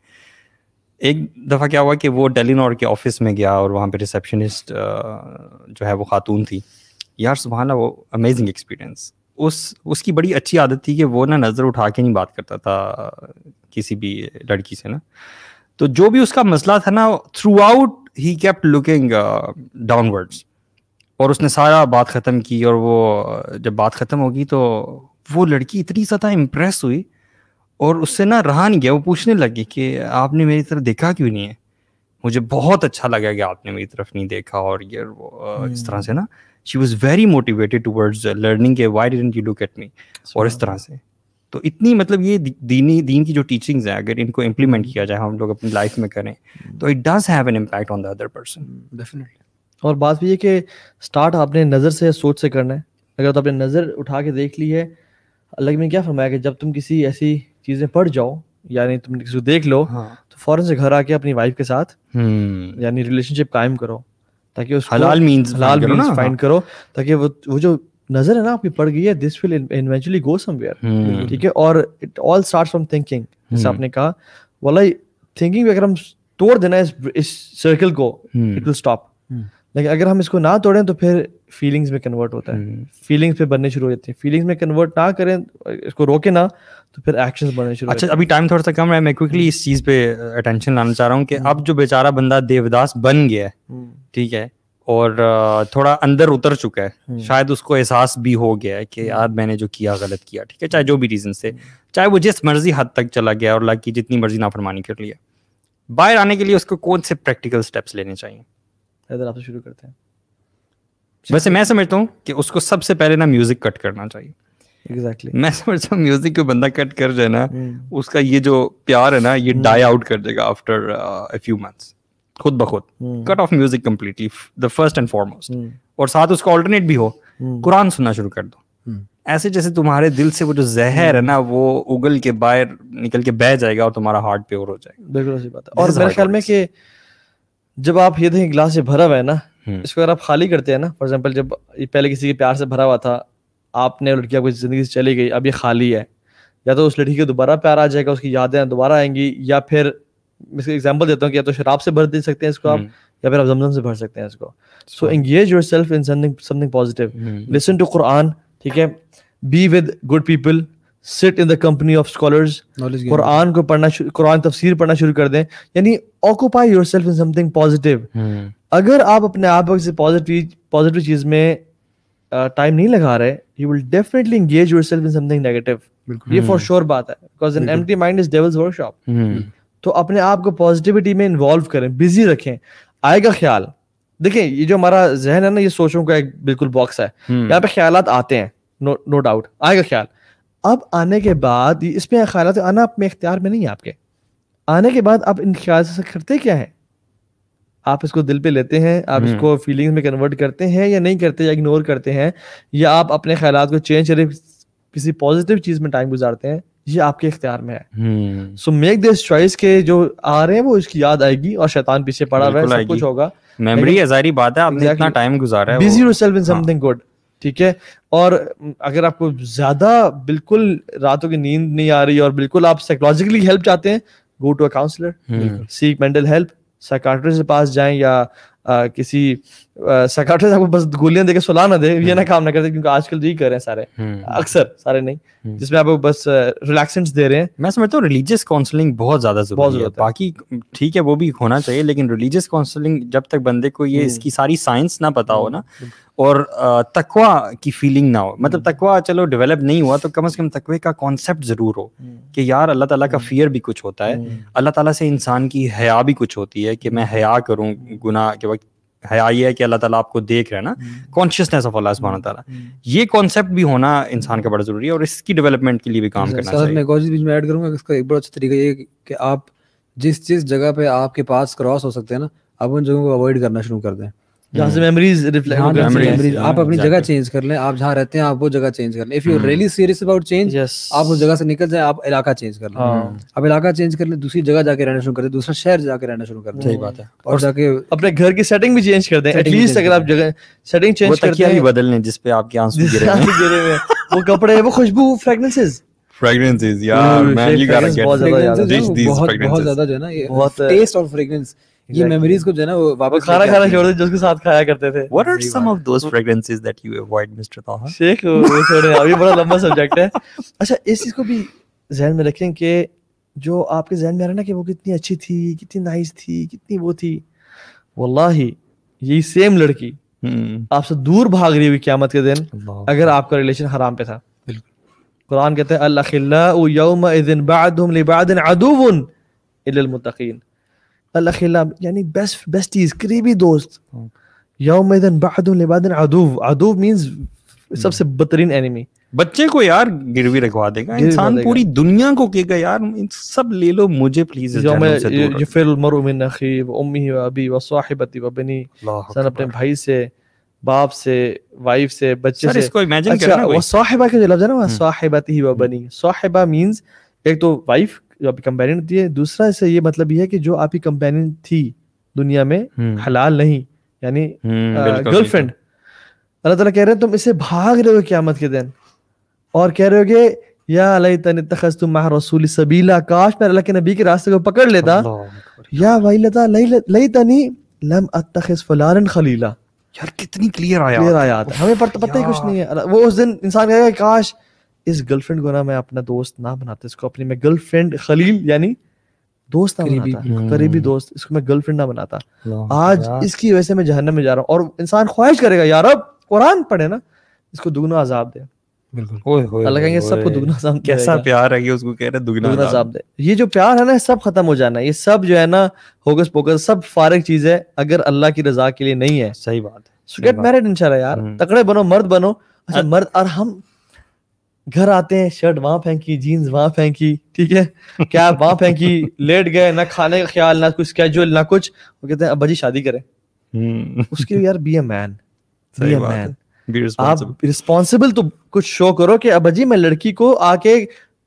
एक दफ़ा क्या हुआ कि वो डेलीनॉर के ऑफिस में गया और वहाँ पे रिसेप्शनिस्ट जो है वो खातून थी। यार सुभान अल्लाह, वो अमेजिंग एक्सपीरियंस। उसकी बड़ी अच्छी आदत थी कि वो ना नज़र उठा के नहीं बात करता था किसी भी लड़की से ना, तो जो भी उसका मसला था ना, throughout he kept looking downwards, और उसने सारा बात ख़त्म की, और वो जब बात ख़त्म होगी तो वो लड़की इतनी ज़्यादा इम्प्रेस हुई और उससे ना रहा नहीं गया, वो पूछने लगी कि आपने मेरी तरफ देखा क्यों नहीं है, मुझे बहुत अच्छा लगा कि आपने मेरी तरफ नहीं देखा। और यार वो इस तरह से ना, she was very motivated towards learning के why didn't you look at me, और इस तरह से। तो इतनी मतलब ये दीन की जो टीचिंग्स हैं, अगर इनको इम्प्लीमेंट किया जाए, हम लोग अपनी लाइफ में करें, तो it does have an impact on the other person definitely. और बात भी ये कि स्टार्ट आपने नज़र से, सोच से करना है। अगर तो आपने नज़र उठा के देख ली है, अल्लाह ने क्या फरमाया कि जब तुम किसी ऐसी चीज़ें पढ़ जाओ, यानी तुम किसी को देख लो, तो फ़ौरन से घर आके अपनी वाइफ के साथ यानी रिलेशनशिप कायम करो, ताकि उसको हलाल मींस फाइंड करो, ताकि वो जो नजर है ना आपकी पड़ गई है, this will eventually go somewhere, ठीक है। और it all starts from thinking, जैसे आपने कहा वाला, थिंकिंग भी अगर हम तोड़ देना इस सर्कल को, इट विल स्टॉप। लेकिन अगर हम इसको ना तोड़ें तो फिर फीलिंग्स में कन्वर्ट होता है, फीलिंग्स पे बनने शुरू हो जाती है। फीलिंग्स में कन्वर्ट ना करें, इसको रोके ना, तो फिर एक्शंस बनने शुरू। अच्छा, अभी टाइम थोड़ा सा कम है, मैं क्विकली इस चीज पे अटेंशन लाना चाह रहा हूँ कि अब जो बेचारा बंदा देवदास बन गया है, ठीक है, और थोड़ा अंदर उतर चुका है, शायद उसको एहसास भी हो गया है कि यार मैंने जो किया गलत किया, ठीक है, चाहे जो भी रीजन से, चाहे वो जिस मर्जी हद तक चला गया और लाइक जितनी मर्जी नाफरमानी कर लिया। बाहर आने के लिए उसको कौन से प्रैक्टिकल स्टेप्स लेने चाहिए? हैदर आपसे शुरू करते हैं। वैसे मैं समझता हूँ कि उसको सबसे पहले ना म्यूजिक कट करना चाहिए। एग्जैक्टली मैं समझता हूँ म्यूजिक को बंदा कट कर जाए ना, उसका ये जो प्यार है ना ये डाई आउट कर देगा आफ्टर अ फ्यू मंथ्स, खुद ब खुद। Cut off music completely the first and foremost, और साथ उसका ऑल्टरनेट भी हो, कुरान सुनना शुरू कर दो। ऐसे जैसे तुम्हारे दिल से वो जो जहर है ना वो उगल के बाहर निकल के बह जाएगा और तुम्हारा हार्ट प्योर हो जाएगा। बिल्कुल सही बात है। और मेरे ख्याल में कि जब आप ये देखें गिलास से भरा हुआ है ना, इसको अगर आप खाली करते हैं ना, फॉर एग्जाम्पल जब पहले किसी के प्यार से भरा हुआ था, आपने लड़की आपकी जिंदगी से चली गई, अब ये खाली है, या तो उस लड़की को दोबारा प्यार आ जाएगा, उसकी यादें दोबारा आएंगी, या फिर इसका एग्जाम्पल देता हूँ कि या तो शराब से भर दे सकते हैं इसको आप, या फिर आप जमजम से भर सकते हैं इसको। So engage yourself in something positive, listen to Quran, ठीक है, be with good people, sit in the company of scholars, Quran को पढ़ना, कुरान तफसीर पढ़ना शुरू कर दें, यानी occupy yourself in something positive. अगर आप अपने आप को पॉजिटिव चीज में टाइम नहीं लगा रहे, you will definitely engage yourself in something negative, ये फॉर श्योर बात है, because an empty mind is devil's workshop. तो अपने आप को पॉजिटिविटी में इन्वॉल्व करें, बिजी रखें, आएगा ख्याल। देखें ये जो हमारा जहन है ना ये सोचों का एक बिल्कुल बॉक्स है, यहाँ पे ख्यालात आते हैं, नो डाउट आएगा ख्याल। अब आने के बाद इसमें ख्यालात आना अपने इख्तियार में नहीं है आपके, आने के बाद आप इन ख्याल से करते क्या है, आप इसको दिल पे लेते हैं, आप इसको फीलिंग्स में कन्वर्ट करते हैं या नहीं करते, या इग्नोर करते हैं, या आप अपने ख्यालात को चेंज करें, किसी पॉजिटिव चीज में टाइम गुजारते हैं, ये आपके इख्तियार में है। सो मेक दिस चॉइस के जो आ रहे हैं वो इसकी याद आएगी और शैतान पीछे पड़ा हुआ है, सब कुछ होगा, मेमोरी अजारी बात है, आपने इतना टाइम गुजारा है, busy yourself in something good, ठीक है। और अगर आपको ज्यादा बिल्कुल रातों की नींद नहीं आ रही और बिल्कुल आप साइकोलॉजिकली हेल्प चाहते हैं, go to a counsellor, seek mental help, psychiatrist के पास जाएं, या किसी साइकाट्रिस्ट आपको बस गोलियां देके सुला ना दे, ये ना काम ना करते, क्योंकि आजकल यही कर रहे हैं सारे, अक्सर सारे नहीं, जिसमें आपको बस रिलैक्सेंट्स दे रहे हैं। मैं समझता हूँ रिलीजियस काउंसलिंग बहुत ज्यादा जरूरी है, बाकी ठीक है वो भी होना चाहिए, लेकिन रिलीजियस काउंसलिंग जब तक बंदे को ये इसकी सारी साइंस ना पता हो ना, और तकवा की फीलिंग ना हो, मतलब तकवा चलो डेवलप नहीं हुआ तो कम से कम तकवे का कॉन्सेप्ट जरूर हो कि यार अल्लाह ताला का फियर भी कुछ होता है, अल्लाह ताला से इंसान की हया भी कुछ होती है, कि मैं हया करूं गुनाह के वक्त, हया ये है कि अल्लाह ताला आपको देख रहा है ना, कॉन्शियसनेस ऑफ अल्लाह सुब्हान ताला, ये कॉन्सेप्ट भी होना इंसान का बड़ा जरूरी है, और इसकी डेवलपमेंट के लिए भी काम करना चाहिए। मैं गोजी बीच में ऐड करूंगा कि इसका एक बड़ा अच्छा तरीका ये कि आप जिस जगह पे आपके पास क्रॉस हो सकते हैं ना, आप उन जगहों को अवॉइड करना शुरू कर दें, जहाँ से मेमोरीज रिफ्लेक्ट, आप अपनी जगह चेंज कर लें, आप जहाँ रहते हैं आप वो जगह चेंज कर लें। If you really serious about change, आप उस जगह से निकल जाए, आप इलाका चेंज कर लें, आप इलाका चेंज कर लें, दूसरी जगह जाके रहना शुरू कर दें, दूसरा शहर जाके रहना शुरू कर दें। सही बात है। और जाके अपने घर की सेटिंग भी चेंज कर दें, एटलीस्ट अगर आप जगह सेटिंग चेंज करते हैं, बदल लें जिसपे आपके आंसू गिरे हुए, वो कपड़े, वो खुशबू, फ्रेग्रेंसेस यार man, you got to get this, बहुत ज्यादा जो है ना ये टेस्ट और फ्रेग्रेंस, ये मेमोरीज को जो है ना वो वापस खाना छोड़ दो जो उसके साथ खाया करते थे। What are some of those fragrances that you avoid, Mr. Taha? शेख वो छोड़े, अभी बड़ा लंबा सब्जेक्ट है। अच्छा, इस चीज को भी ध्यान में रखें कि जो आपके ध्यान में आ रहा ना कि वो कितनी अच्छी थी, कितनी नाइस थी, कितनी वो थी, वल्लाही यही सेम लड़की आपसे दूर भाग रही हुई क़यामत के दिन, अगर आपका रिलेशन हराम पे था। कुरान कहते हैं अल-अखिल्लाउ यौमइज़िन बअदुहुम लिबअदिन अदुव्वुन इल्लल मुत्तक़ीन, यानी बेस्ट बेस्टीज, करीबी दोस्त, अदूव मींस सबसे बदतरीन एनिमी। बच्चे को यार गिरवी रखवा देगा इंसान, पूरी दुनिया को कहेगा यार सब ले लो मुझे प्लीज, अपने भाई से, बाप से, वाइफ से, बच्चे से, इसको इमेजिन करना। वो साहिबा के जो लफ्ज है ना, साहिबती व बनी, साहिबा मींस एक तो वाइफ जो आपकी कंपेनियन होती है, दूसरा इससे ये मतलब ये है कि जो आपकी कंपेनियन थी दुनिया में हलाल नहीं, यानी गर्लफ्रेंड। अल्लाह ताला कह रहे हैं तुम इससे भाग रहे हो क़यामत के दिन और कह रहे होगे या लैतनी इत्तखज़्तु मअ रसूली सबीला, काश मैं अल्लाह के नबी के रास्ते को पकड़ लेता, या वैलता लैतनी लम अत्तखिज़ फलानन खलीला, यार कितनी क्लियर आया था, हमें पता ही कुछ नहीं है। वो उस दिन इंसान कहेगा काश इस गर्लफ्रेंड को ना मैं अपना दोस्त ना बनाते, इसको अपनी मैं गर्लफ्रेंड खलील यानी दोस्त ना बनाता, करीबी दोस्त, इसको मैं गर्लफ्रेंड ना बनाता। आज इसकी वजह से मैं जहन्नम में जा रहा हूँ। और इंसान ख्वाहिश करेगा यार अब कुरान पढ़े ना, इसको दुगना अजाब दे। बिल्कुल अलग है, सबको दुगना अजाब। कैसा प्यार है ये, उसको कह रहे दुगना अजाब दे। ये जो प्यार है ना सब खत्म हो जाना, ये सब जो है ना होगस पोगस, सब फारिग चीज है अगर अल्लाह की रजा के लिए नहीं है। सही बात है। सो गेट मैरिड इंशाल्लाह यार, तगड़े बनो, मर्द बनो। अच्छा मर्द, और हम घर आते हैं शर्ट वहां फेंकी, जीन्स वहां फेंकी, ठीक है क्या वहां फेंकी, लेट गए, ना खाने का ख्याल, ना कुछ स्केड्यूल, ना कुछ। वो कहते हैं अब भाजी शादी करें। उसके लिए यार be a man, be a man. आप रिस्पॉन्सिबल तो कुछ शो करो कि अब जी मैं लड़की को आके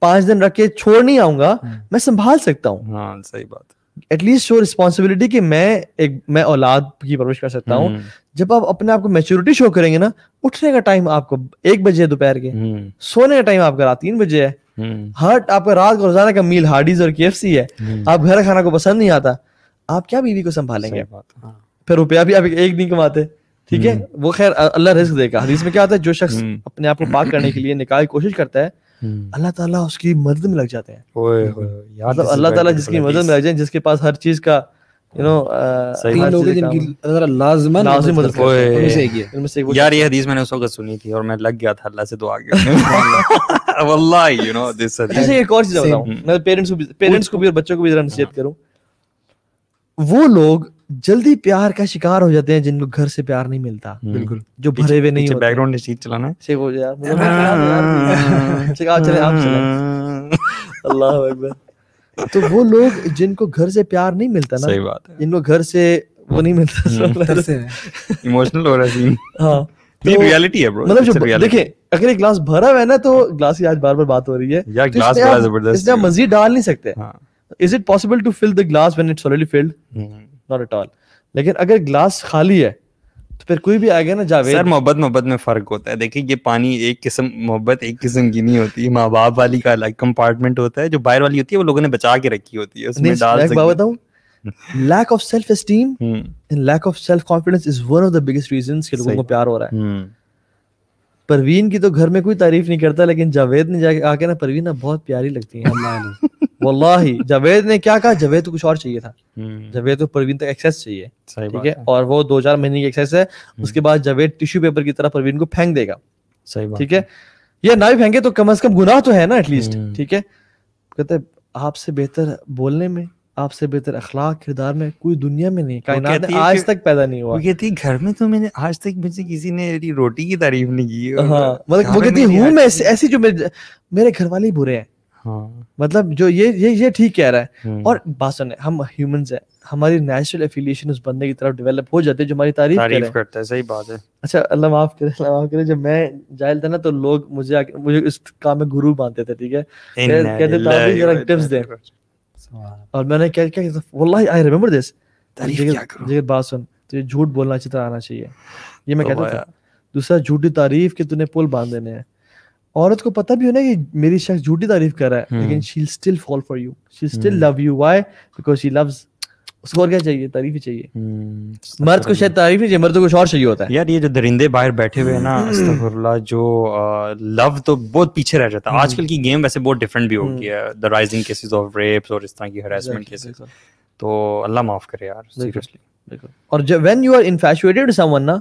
5 दिन रख के छोड़ नहीं आऊंगा, मैं संभाल सकता हूँ। हाँ, सही बात। एटलीस्ट शो रिस्पॉन्सिबिलिटी कि मैं औलाद की परवरिश कर सकता हूँ। जब आप अपने आप को मैच्योरिटी शो करेंगे ना, उठने का टाइम आपको 1 बजे दोपहर के, सोने का टाइम आपका रात 3 बजे है। हर आपका रात का रोजाना का मील हार्डीज और KFC है। आप घर खाना को पसंद नहीं आता, आप क्या बीवी को संभालेंगे? फिर रुपया भी आप एक नहीं कमाते, ठीक है वो खैर अल्लाह रिस्क देगा। हदीस में क्या आता है, जो शख्स अपने आप को पाक करने के लिए निकाह की कोशिश करता है, अल्लाह ताला उसकी मदद में लग जाते हैं। मतलब अल्लाह ताला जिसकी मदद में लग जाए, जिसके पास हर चीज का यू नो लाजमन। यार ये हदीस मैंने उस वक्त सुनी थी और मैं लग गया था अल्लाह से दुआ करने। वल्लाह यू नो दिस हदीस। एक और चीज बताऊं, मैं पेरेंट्स को भी और बच्चों को भी जरा नसीहत करूं, वो लोग जल्दी प्यार का शिकार हो जाते हैं जिनको घर से प्यार नहीं मिलता। बिल्कुल, जो भरे हुए नहीं होते। बैकग्राउंड चीज चलाना है सेव हो यार, चले आप चले। अल्लाह अकबर। तो वो लोग जिनको घर से प्यार नहीं मिलता ना, सही बात है, जिनको घर से वो नहीं मिलता। इमोशनल हो रहा सीन। हाँ ये रियलिटी है ब्रो। मतलब देखिए अगर एक गिलास भरा हुआ है ना, तो गिलास की आज बार बार बात हो रही है यार, गिलास बड़ा जबरदस्त है, इसमें मजीद डाल नहीं सकते। Is it possible to fill the glass when it's already filled? Not at all. लेकिन अगर ग्लास खाली है तो फिर कोई भी आएगा ना। जावेद सर, मोहब्बत में फर्क होता है। देखिए ये पानी एक किस्म, मोहब्बत एक किस्म की नहीं होती। माँ बाप वाली का अलग कंपार्टमेंट होता है, जो बाहर वाली होती है वो लोगों ने बचा के रखी होती है, उसमें डाल सकते। Lack of self esteem and lack of self confidence is one of the biggest reasons कि लोगों को प्यार हो रहा है। परवीन की तो घर में कोई तारीफ नहीं करता, लेकिन जावेद ने जाके आके ना, परवीन ना बहुत प्यारी लगती है वल्लाही। जावेद ने क्या कहा, जावेद को कुछ और चाहिए था, जावेद को परवीन तक एक्सेस चाहिए, ठीक है, और वो 2-4 महीने की एक्सेस है। उसके बाद जावेद टिश्यू पेपर की तरह परवीन को फेंक देगा, सही बात, ठीक है, या ना भी फेंके तो कम से कम गुनाह तो है ना एटलीस्ट, ठीक है। कहते हैं आपसे बेहतर बोलने में, आपसे बेहतर अखलाक किरदार में कोई दुनिया में नहीं, कायनात में आज तक पैदा नहीं हुआ। वो कहती घर में तो मैंने आज तक मुझे किसी ने रोटी की तारीफ नहीं की। मतलब वो कहती हूँ मैं ऐसी, जो मेरे घर वाले बुरे हैं। हाँ। मतलब जो ये ठीक कह रहा है। और बात सुने, हम ह्यूमंस हैं, हमारी नेचुरल एफिलिएशन उस बंदे की तरफ डेवलप हो जाते हैं जो हमारी तारीफ करता है। सही बात है। अच्छा अल्लाह माफ करे, अल्लाह माफ करे, जब मैं जाहिल था ना तो लोग मुझे इस काम में गुरु मानते थे, ठीक है, कहते टिप्स दे, और मैंने क्या क्या वल्लाही आई रिमेंबर दिस, बात सुन तुझे झूठ बोलना अच्छी तरह आना चाहिए, ये मैं कहता था। दूसरा, झूठी तारीफ के तूने पुल बांध देने हैं। औरत को पता भी होना कि मेरी शख्स झूठी तारीफ कर रहा है, लेकिन she will still fall for you, she will still love you. Why? Because she loves. उसको और क्या चाहिए, तारीफ ही चाहिए। मर्द को शायद तारीफ नहीं चाहिए, मर्द को कुछ और चाहिए होता है। यार ये जो दरिंदे बाहर बैठे हुए हैं ना, अस्तगफुरुल्लाह, जो लव तो बहुत पीछे रह जाता है। आजकल की गेम वैसे बहुत डिफरेंट भी हो गई है, the rising cases of rapes और इस तरह की हैरेसमेंट केसेस। तो अल्लाह माफ करे यार, सीरियसली। और when you are infatuated with someone ना,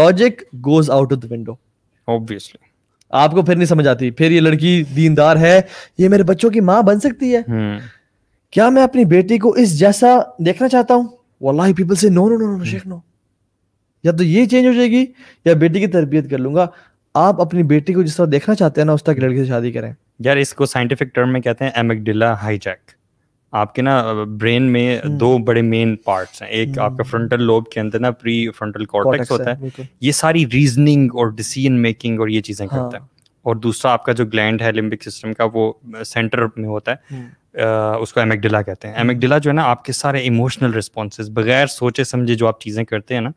logic goes out of the window, obviously. आपको फिर नहीं समझ आती, फिर ये लड़की दीनदार है, ये मेरे बच्चों की माँ बन सकती है, क्या मैं अपनी बेटी को इस जैसा देखना चाहता हूँ? वल्लाही पीपल से no no no no Sheikh no. या तो ये चेंज हो जाएगी, या बेटी की तरबियत कर लूंगा। आप अपनी बेटी को जिस तरह देखना चाहते हैं ना, उस तरह की लड़की से शादी करें। यार इसको साइंटिफिक टर्म में कहते हैं एमिग्डाला हाईजैक। आपके ना ब्रेन में 2 बड़े मेन पार्ट्स हैं, एक आपका फ्रंटल लोब के अंदर ना प्री फ्रंटल कॉर्टेक्स होता है, ये सारी रीजनिंग और डिसीजन मेकिंग और ये चीजें करता है, और दूसरा आपका जो ग्लैंड है लिम्बिक सिस्टम का, वो सेंटर में होता है, उसको एमिग्डाला कहते हैं। एमिग्डाला जो है ना, आपके सारे इमोशनल रिस्पॉन्सेज बगैर सोचे समझे जो आप चीजें करते हैं ना,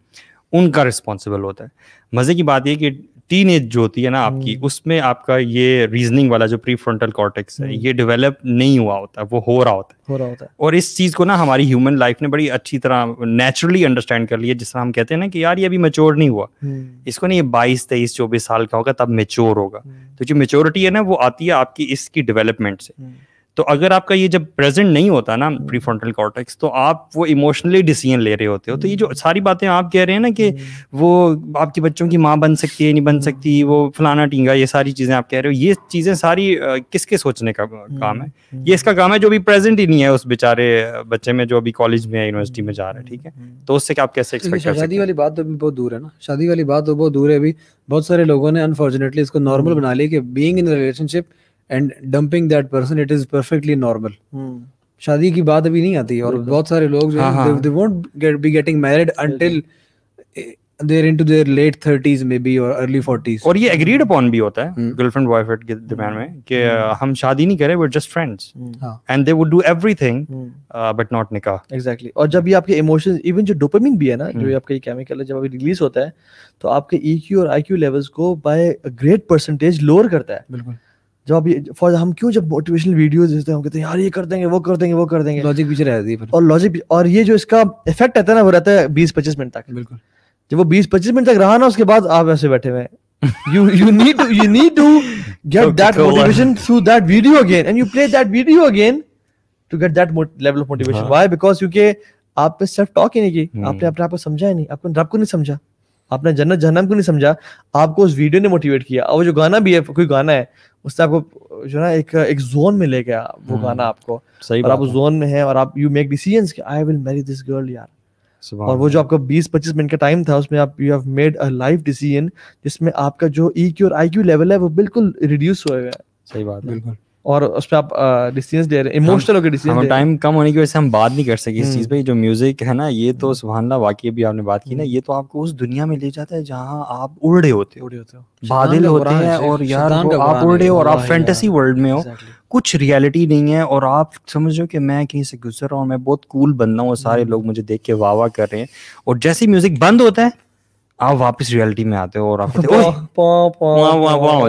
उनका रिस्पॉन्सिबल होता है। मजे की बात यह कि टीनेज जो होती है ना आपकी, उसमें आपका ये रीजनिंग वाला जो प्री फ्रंटल कॉर्टेक्स है, ये डेवलप नहीं हुआ होता, वो हो रहा होता है। और इस चीज को ना हमारी ह्यूमन लाइफ ने बड़ी अच्छी तरह नेचुरली अंडरस्टैंड कर लिया, जिस तरह हम कहते हैं ना कि यार ये अभी मेच्योर नहीं हुआ, इसको ना ये 22, 23, 24 साल का होगा तब मेच्योर होगा। तो जो मेच्योरिटी है ना, वो आती है आपकी इसकी डेवलपमेंट से। तो अगर आपका ये जब प्रेजेंट नहीं होता ना प्रीफ्रंटल कॉर्टेक्स, तो आप वो इमोशनली डिसीजन ले रहे होते हो। तो ये जो सारी बातें आप कह रहे हैं ना कि वो आपके बच्चों की माँ बन सकती है, नहीं बन सकती, वो फलाना टींगा, ये सारी चीज़ें आप कह रहे हो, ये चीज़ें सारी किसके सोचने का काम है? ये इसका काम है जो अभी प्रेजेंट ही नहीं है उस बेचारे बच्चे में जो अभी कॉलेज में या यूनिवर्सिटी में जा रहा है। ठीक है, तो उससे आप कैसे एक्सपेक्ट कर? शादी वाली बात तो बहुत दूर है ना, शादी वाली बात तो बहुत दूर है। अभी बहुत सारे लोगों ने अनफॉर्चुनेटली इसको नॉर्मल बना लिया कि being in relationship and dumping that person it is perfectly normal. शादी की बात अभी नहीं आती और बहुत सारे लोग जो है they won't be getting married until they are into their late 30s may be और अर्ली 40s। और ये एग्रीड अपॉन भी होता है गर्लफ्रेंड बॉयफ्रेंड के दरमियान में कि हम शादी नहीं करे, we are just friends and they would do everything but not निकाह। एग्जैक्टली। और जब ये आपके इमोशंस, इवन जो डोपामिन भी है ना, जो आपका ये केमिकल है, जब अभी रिलीज होता है तो आपके ईक्यू और आईक्यू लेवल्स को by a great percentage lower करता है। बिल्कुल। जब हम क्यों जब मोटिवेशनल वीडियोस देखते हैं, हम कहते हैं यार ये कर देंगे, वो कर देंगे, वो कर देंगे, लॉजिक पीछे रह जाती है। और लॉजिक और ये जो इसका इफेक्ट आता है ना, वो रहता है 20-25 मिनट तक। बिल्कुल। जब वो 20-25 मिनट तक रहा ना, उसके बाद आप ऐसे बैठे हुए हैं। You need to get that motivation through that video again and you play that video again to get that level of motivation. Why? Because क्योंकि आपने सेल्फ टॉक ही नहीं की, आपने अपने आप को समझा ही नहीं, आपने रब को नहीं समझा, आपने जन्नत जहन्नम को नहीं समझा, आपको उस वीडियो ने मोटिवेट किया। और जो गाना भी है, कोई गाना है, उससे आपको जो ना एक जोन में ले गया वो गाना आपको, और आप उस जोन में हैं और आप यू मेक डिसीजंस कि I will marry this girl यार। और वो जो आपका 20-25 मिनट का टाइम था, उसमें आप you have made a life decision जिसमें आपका जो ईक्यू और आईक्यू लेवल है वो बिल्कुल रिड्यूस हुए हुए हैं। सही बात है, बिल्कुल। और उसपे आप डिसीजंस ले रहे हैं, इमोशनल होकर डिसीजन ले रहे हैं। टाइम कम होने की वजह से हम बात नहीं कर सके इस चीज़ पे। जो म्यूजिक है ना, ये तो सुभान अल्लाह, वाकई भी आपने बात की ना, ये तो आपको उस दुनिया में ले जाता है जहाँ आप उड़ रहे होते हो, बादल होते हैं और यार आप उड़ रहे हो और आप फैंटेसी वर्ल्ड में हो, कुछ रियलिटी नहीं है। और आप समझो कि मैं कहीं से गुजर रहा हूँ, मैं बहुत कूल बंदा हूँ और सारे लोग मुझे देख के वाह वाह कर रहे हैं, और जैसे ही म्यूजिक बंद होता है आप वापस रियलिटी में आते हो और आप हो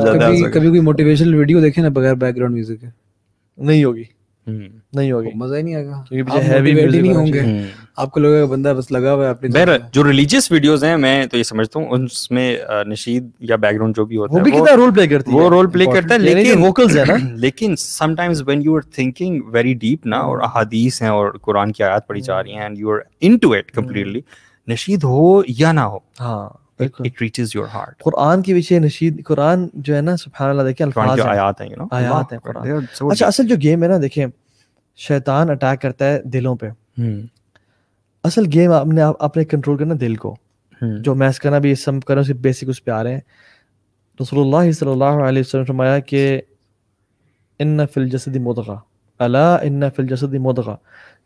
जाता है। कभी कोई मोटिवेशनल वीडियो देखे ना बगैर बैकग्राउंड म्यूजिक के, नहीं होगी, मजा ही नहीं आएगा क्योंकि पीछे हैवी म्यूजिक नहीं होंगे। आपको लगेगा बंदा बस लगा हुआ है अपने। बहर जो रिलीजियस वीडियोस हैं, मैं तो ये समझता हूँ उसमें नशीद या बैकग्राउंड जो भी होता है वो भी कितना रोल प्ले करती है, वो रोल प्ले करता है। लेकिन वोकल्स है ना, लेकिन sometimes when you are thinking very deep ना, और अहादीस हैं और कुरान की आयत पढ़ी जा रही है and you are into it completely, नशीद हो या ना हो, it reaches your heart। Quran के पीछे नशीद, कुरान जो है ना, सुभानअल्लाह, देखिए अल्फाज हैं, आयात हैं कुरान। अच्छा, असल जो गेम है ना, देखिए शैतान अटैक करता है दिलों पे। असल गेम आपने अपने कंट्रोल करना दिल को, जो मैस करना भी सब करना, सिर्फ बेसिक उस पे आ रहे हैं। रसूलुल्लाह सल्लल्लाहु अलैहि वसल्लम ने फरमाया कि इन्ना फिल जसदी मुदगा, अला इन्ना फिल जसदी मुदगा,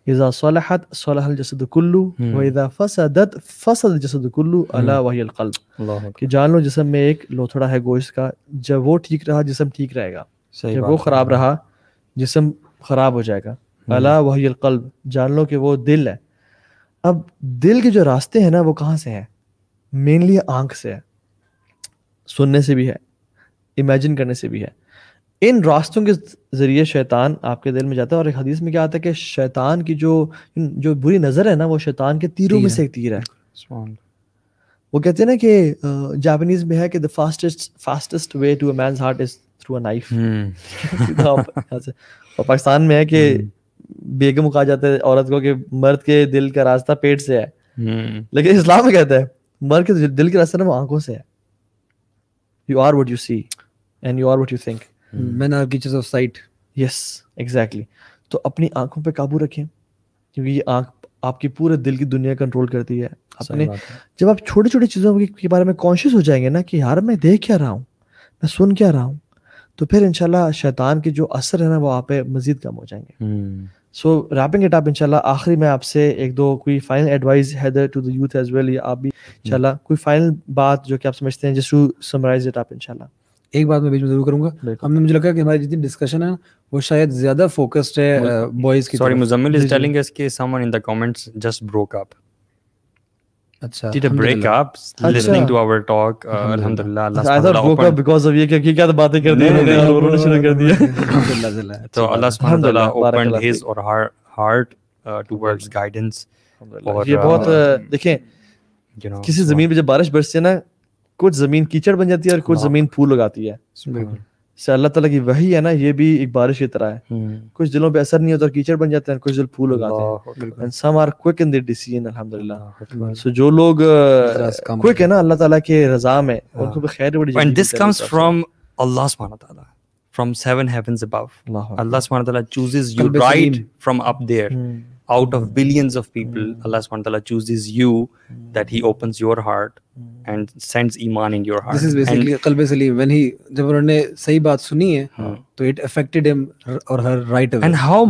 इज़ा सलहत सलहल जसद कुल्लू व इज़ा फसदत फसद जसद कुल्लू, अला वहियल क़ल्ब। कि जान लो जिस्म में एक लोथड़ा है गोश्त का, जब वो ठीक रहा जिस्म ठीक रहेगा, जब वो खराब रहा जिस्म खराब हो जाएगा। अला वहियल क़ल्ब, जान लो कि वो दिल है। अब दिल के जो रास्ते हैं ना, वो कहाँ से हैं? मेनली आंख से है, सुनने से भी है, इमेजिन करने से भी है। इन रास्तों के जरिए शैतान आपके दिल में जाता है। और एक हदीस में क्या आता है कि शैतान की जो बुरी नज़र है ना, वो शैतान के तीरों में से एक तीर है। वो कहते हैं ना कि जापानीज में है कि the fastest way to a man's heart is through a knife. और पाकिस्तान में है कि बेगम कहा जाता है औरत को कि मर्द के दिल का रास्ता पेट से है, लेकिन इस्लाम में कहता है मर्द के दिल का रास्ता ना वो आंखों से है। You are what you see and you are what you think. Men are creatures of sight. Yes, exactly. तो अपनी आंखों पे काबू रखें, क्योंकि ये आंख आपकी पूरे दिल की दुनिया कंट्रोल करती है। अपने जब आप छोटी छोटी चीज़ों के बारे में कॉन्शियस हो जाएंगे ना कि यार मैं देख क्या रहा हूँ, मैं सुन क्या रहा हूँ, तो फिर इंशाल्लाह शैतान के जो असर है ना वो आप पे मजीद कम हो जाएंगे। सो रैपिंग इट अप, इंशाल्लाह आखिरी में आपसे एक दो कोई final advice Haider to the youth as well, या आप भी इंशाल्लाह कोई फाइनल बात जो कि आप समझते हैं, just to summarise it up. इंशाल्लाह एक बात मैं बीच में जरूर करूंगा, हमने मुझे लगा कि हमारी जितनी डिस्कशन है वो शायद ज्यादा फोकस्ड है बॉयज की। Sorry, Muzammil is telling us कि someone in the comments just broke up. अच्छा, did a break up listening to our talk. अल्हम्दुलिल्लाह, अल्लाह सुभान ब्रोक अप बिकॉज़ ऑफ ये कि क्या बातें कर दी उन्होंने, उन्होंने शुरू कर दिया। तो अल्लाह सुभान अल्लाह ओपन हिज और हर हार्ट टुवर्ड्स गाइडेंस। और ये बहुत देखें, किसी जमीन पे जब बारिश बरसती है ना, कुछ जमीन कीचड़ बन जाती है और कुछ जमीन फूल लगाती है। से अल्लाह ताला की वही है ना, ये भी एक बारिश की तरह है, कुछ दिलों पे असर नहीं होता, कीचड़ बन जाते हैं, कुछ दिल फूल उगाते हैं, and some are quick in their decision अल्हम्दुलिल्लाह। सो जो लोग क्विक है ना अल्लाह ताला के रजा में, उनको भी खैर बड़ी। एंड दिस कम्स फ्रॉम अल्लाह सुब्हानहू व तआला, from seven heavens above. Allah subhanahu wa ta'ala chooses you right from up there. Out of billions of people, Allah subhanahu wa ta'ala chooses you, that he opens your heart and sends iman in your heart. This is basically qalb salim. When he jab unhone sahi baat suni hai to it affected him or her right away. And how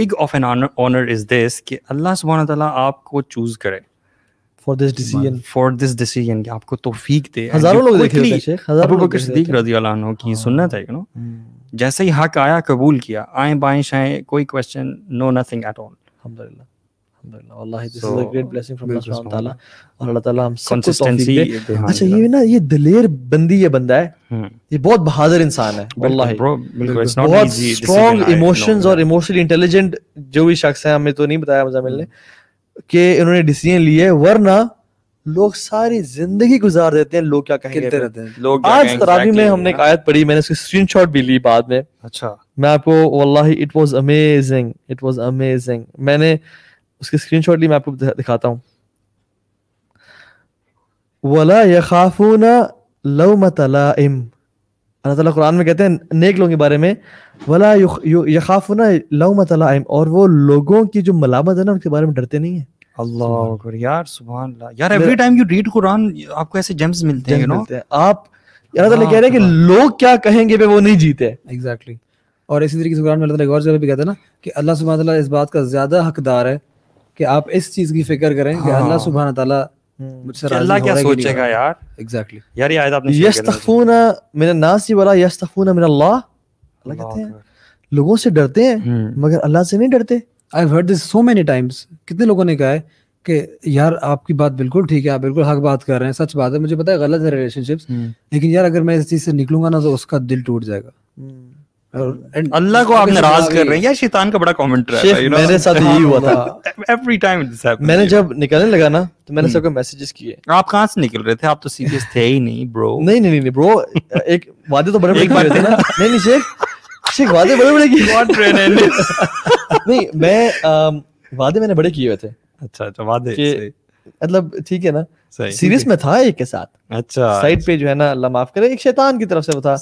big of an honor is this ki Allah subhanahu wa ta'ala aapko choose kare for this decision कि आपको तौफीक दे। हजारों लोग देखे होते हैं शेख, हजारों लोग सिद्दीक रज़ियल्लाहु अन्हु की सुन्नत है, यू नो, जैसे ही हक आया कबूल किया, आए बाएं शाएं, कोई question, no nothing at all. अल्हम्दुलिल्लाह अल्हम्दुलिल्लाह, वल्लाहि this is a great blessing from अल्लाह सुब्हानहू व तआला। और अल्लाह ताला हम सबको तौफीक दे। अच्छा ये ना, ये दिलेर बंदी, ये बंदा है, ये बहुत बहादुर इंसान है वल्लाहि, बहुत स्ट्रांग इमोशंस और इमोशनली इंटेलिजेंट जो भी शख्स है, हमें तो नहीं बताया मुजामिल ने कि इन्होंने डिसीजन लिए, वरना लोग सारी जिंदगी गुजार देते हैं, लोग क्या कहते रहते हैं। लोग आज तरावी में हमने एक आयत पढ़ी, मैंने उसकी स्क्रीनशॉट भी ली बाद में। अच्छा मैं आपको वल्लाही इट वाज अमेजिंग, मैंने उसकी स्क्रीनशॉट ली, मैं आपको दिखाता हूँ। वला यखाफूना लौमत लाइम, अल्लाह ताला कुरान में कहते हैं नेक लोगों के बारे में, वला यखाफूना लौमत लाइम, और वो लोगों की जो मलामत है ना उनके बारे में डरते नहीं है। अल्लाह अकबर यार, सुभान अल्लाह यार, every time you read Quran आपको ऐसे जेम्स मिलते हैं, यू नो, आप अल्लाह ताला कह रहे हैं कि लोग क्या कहेंगे पे वो नहीं जीते। एग्जैक्टली। और इसी तरीके से कुरान में अल्लाह ताला और जगह भी कहता है ना कि अल्लाह सुभान अल्लाह इस बात का ज्यादा हकदार है कि आप इस चीज की फिक्र करें कि अल्लाह सुभान अल्लाह अल्लाह क्या सोचेगा यार। एग्जैक्टली यार, ये आयत आपने यस्तखूना मिन नासी वला यस्तखूना मिन अल्लाह, अल्लाह कहते हैं लोगों से डरते हैं मगर अल्लाह से नहीं डरते। I have heard this so many times, कितने लोगों ने कहा है कि यार आपकी बात बिल्कुल ठीक है, आप बिल्कुल हक बात कर रहे हैं, सच बात है, मुझे पता है गलत है रिलेशनशिप्स, लेकिन यार अगर मैं इस चीज से निकलूंगा ना तो उसका दिल टूट जाएगा। और अल्लाह को आप नाराज कर रहे हैं यार, शैतान का बड़ा कमेंट रहा है, यू नो, मेरे साथ यही हुआ था एवरी टाइम दिस हैपेंड। मैंने जब निकलने लगा ना तो मैंने सबको मैसेजेस किए, आप कहां से निकल रहे थे, आप तो सीरियस थे ही नहीं ब्रो। नहीं ब्रो, एक वादे तो बड़े बड़े थे ना। नहीं शेख वादे बड़े नहीं, मैं वादे मैंने बड़े किए हुए थे। अच्छा वादे, मतलब ठीक है ना, सीरियस में था एक के साथ। अच्छा साइड पे जो है ना, अल्लाह माफ करे, एक शैतान की तरफ से वो था।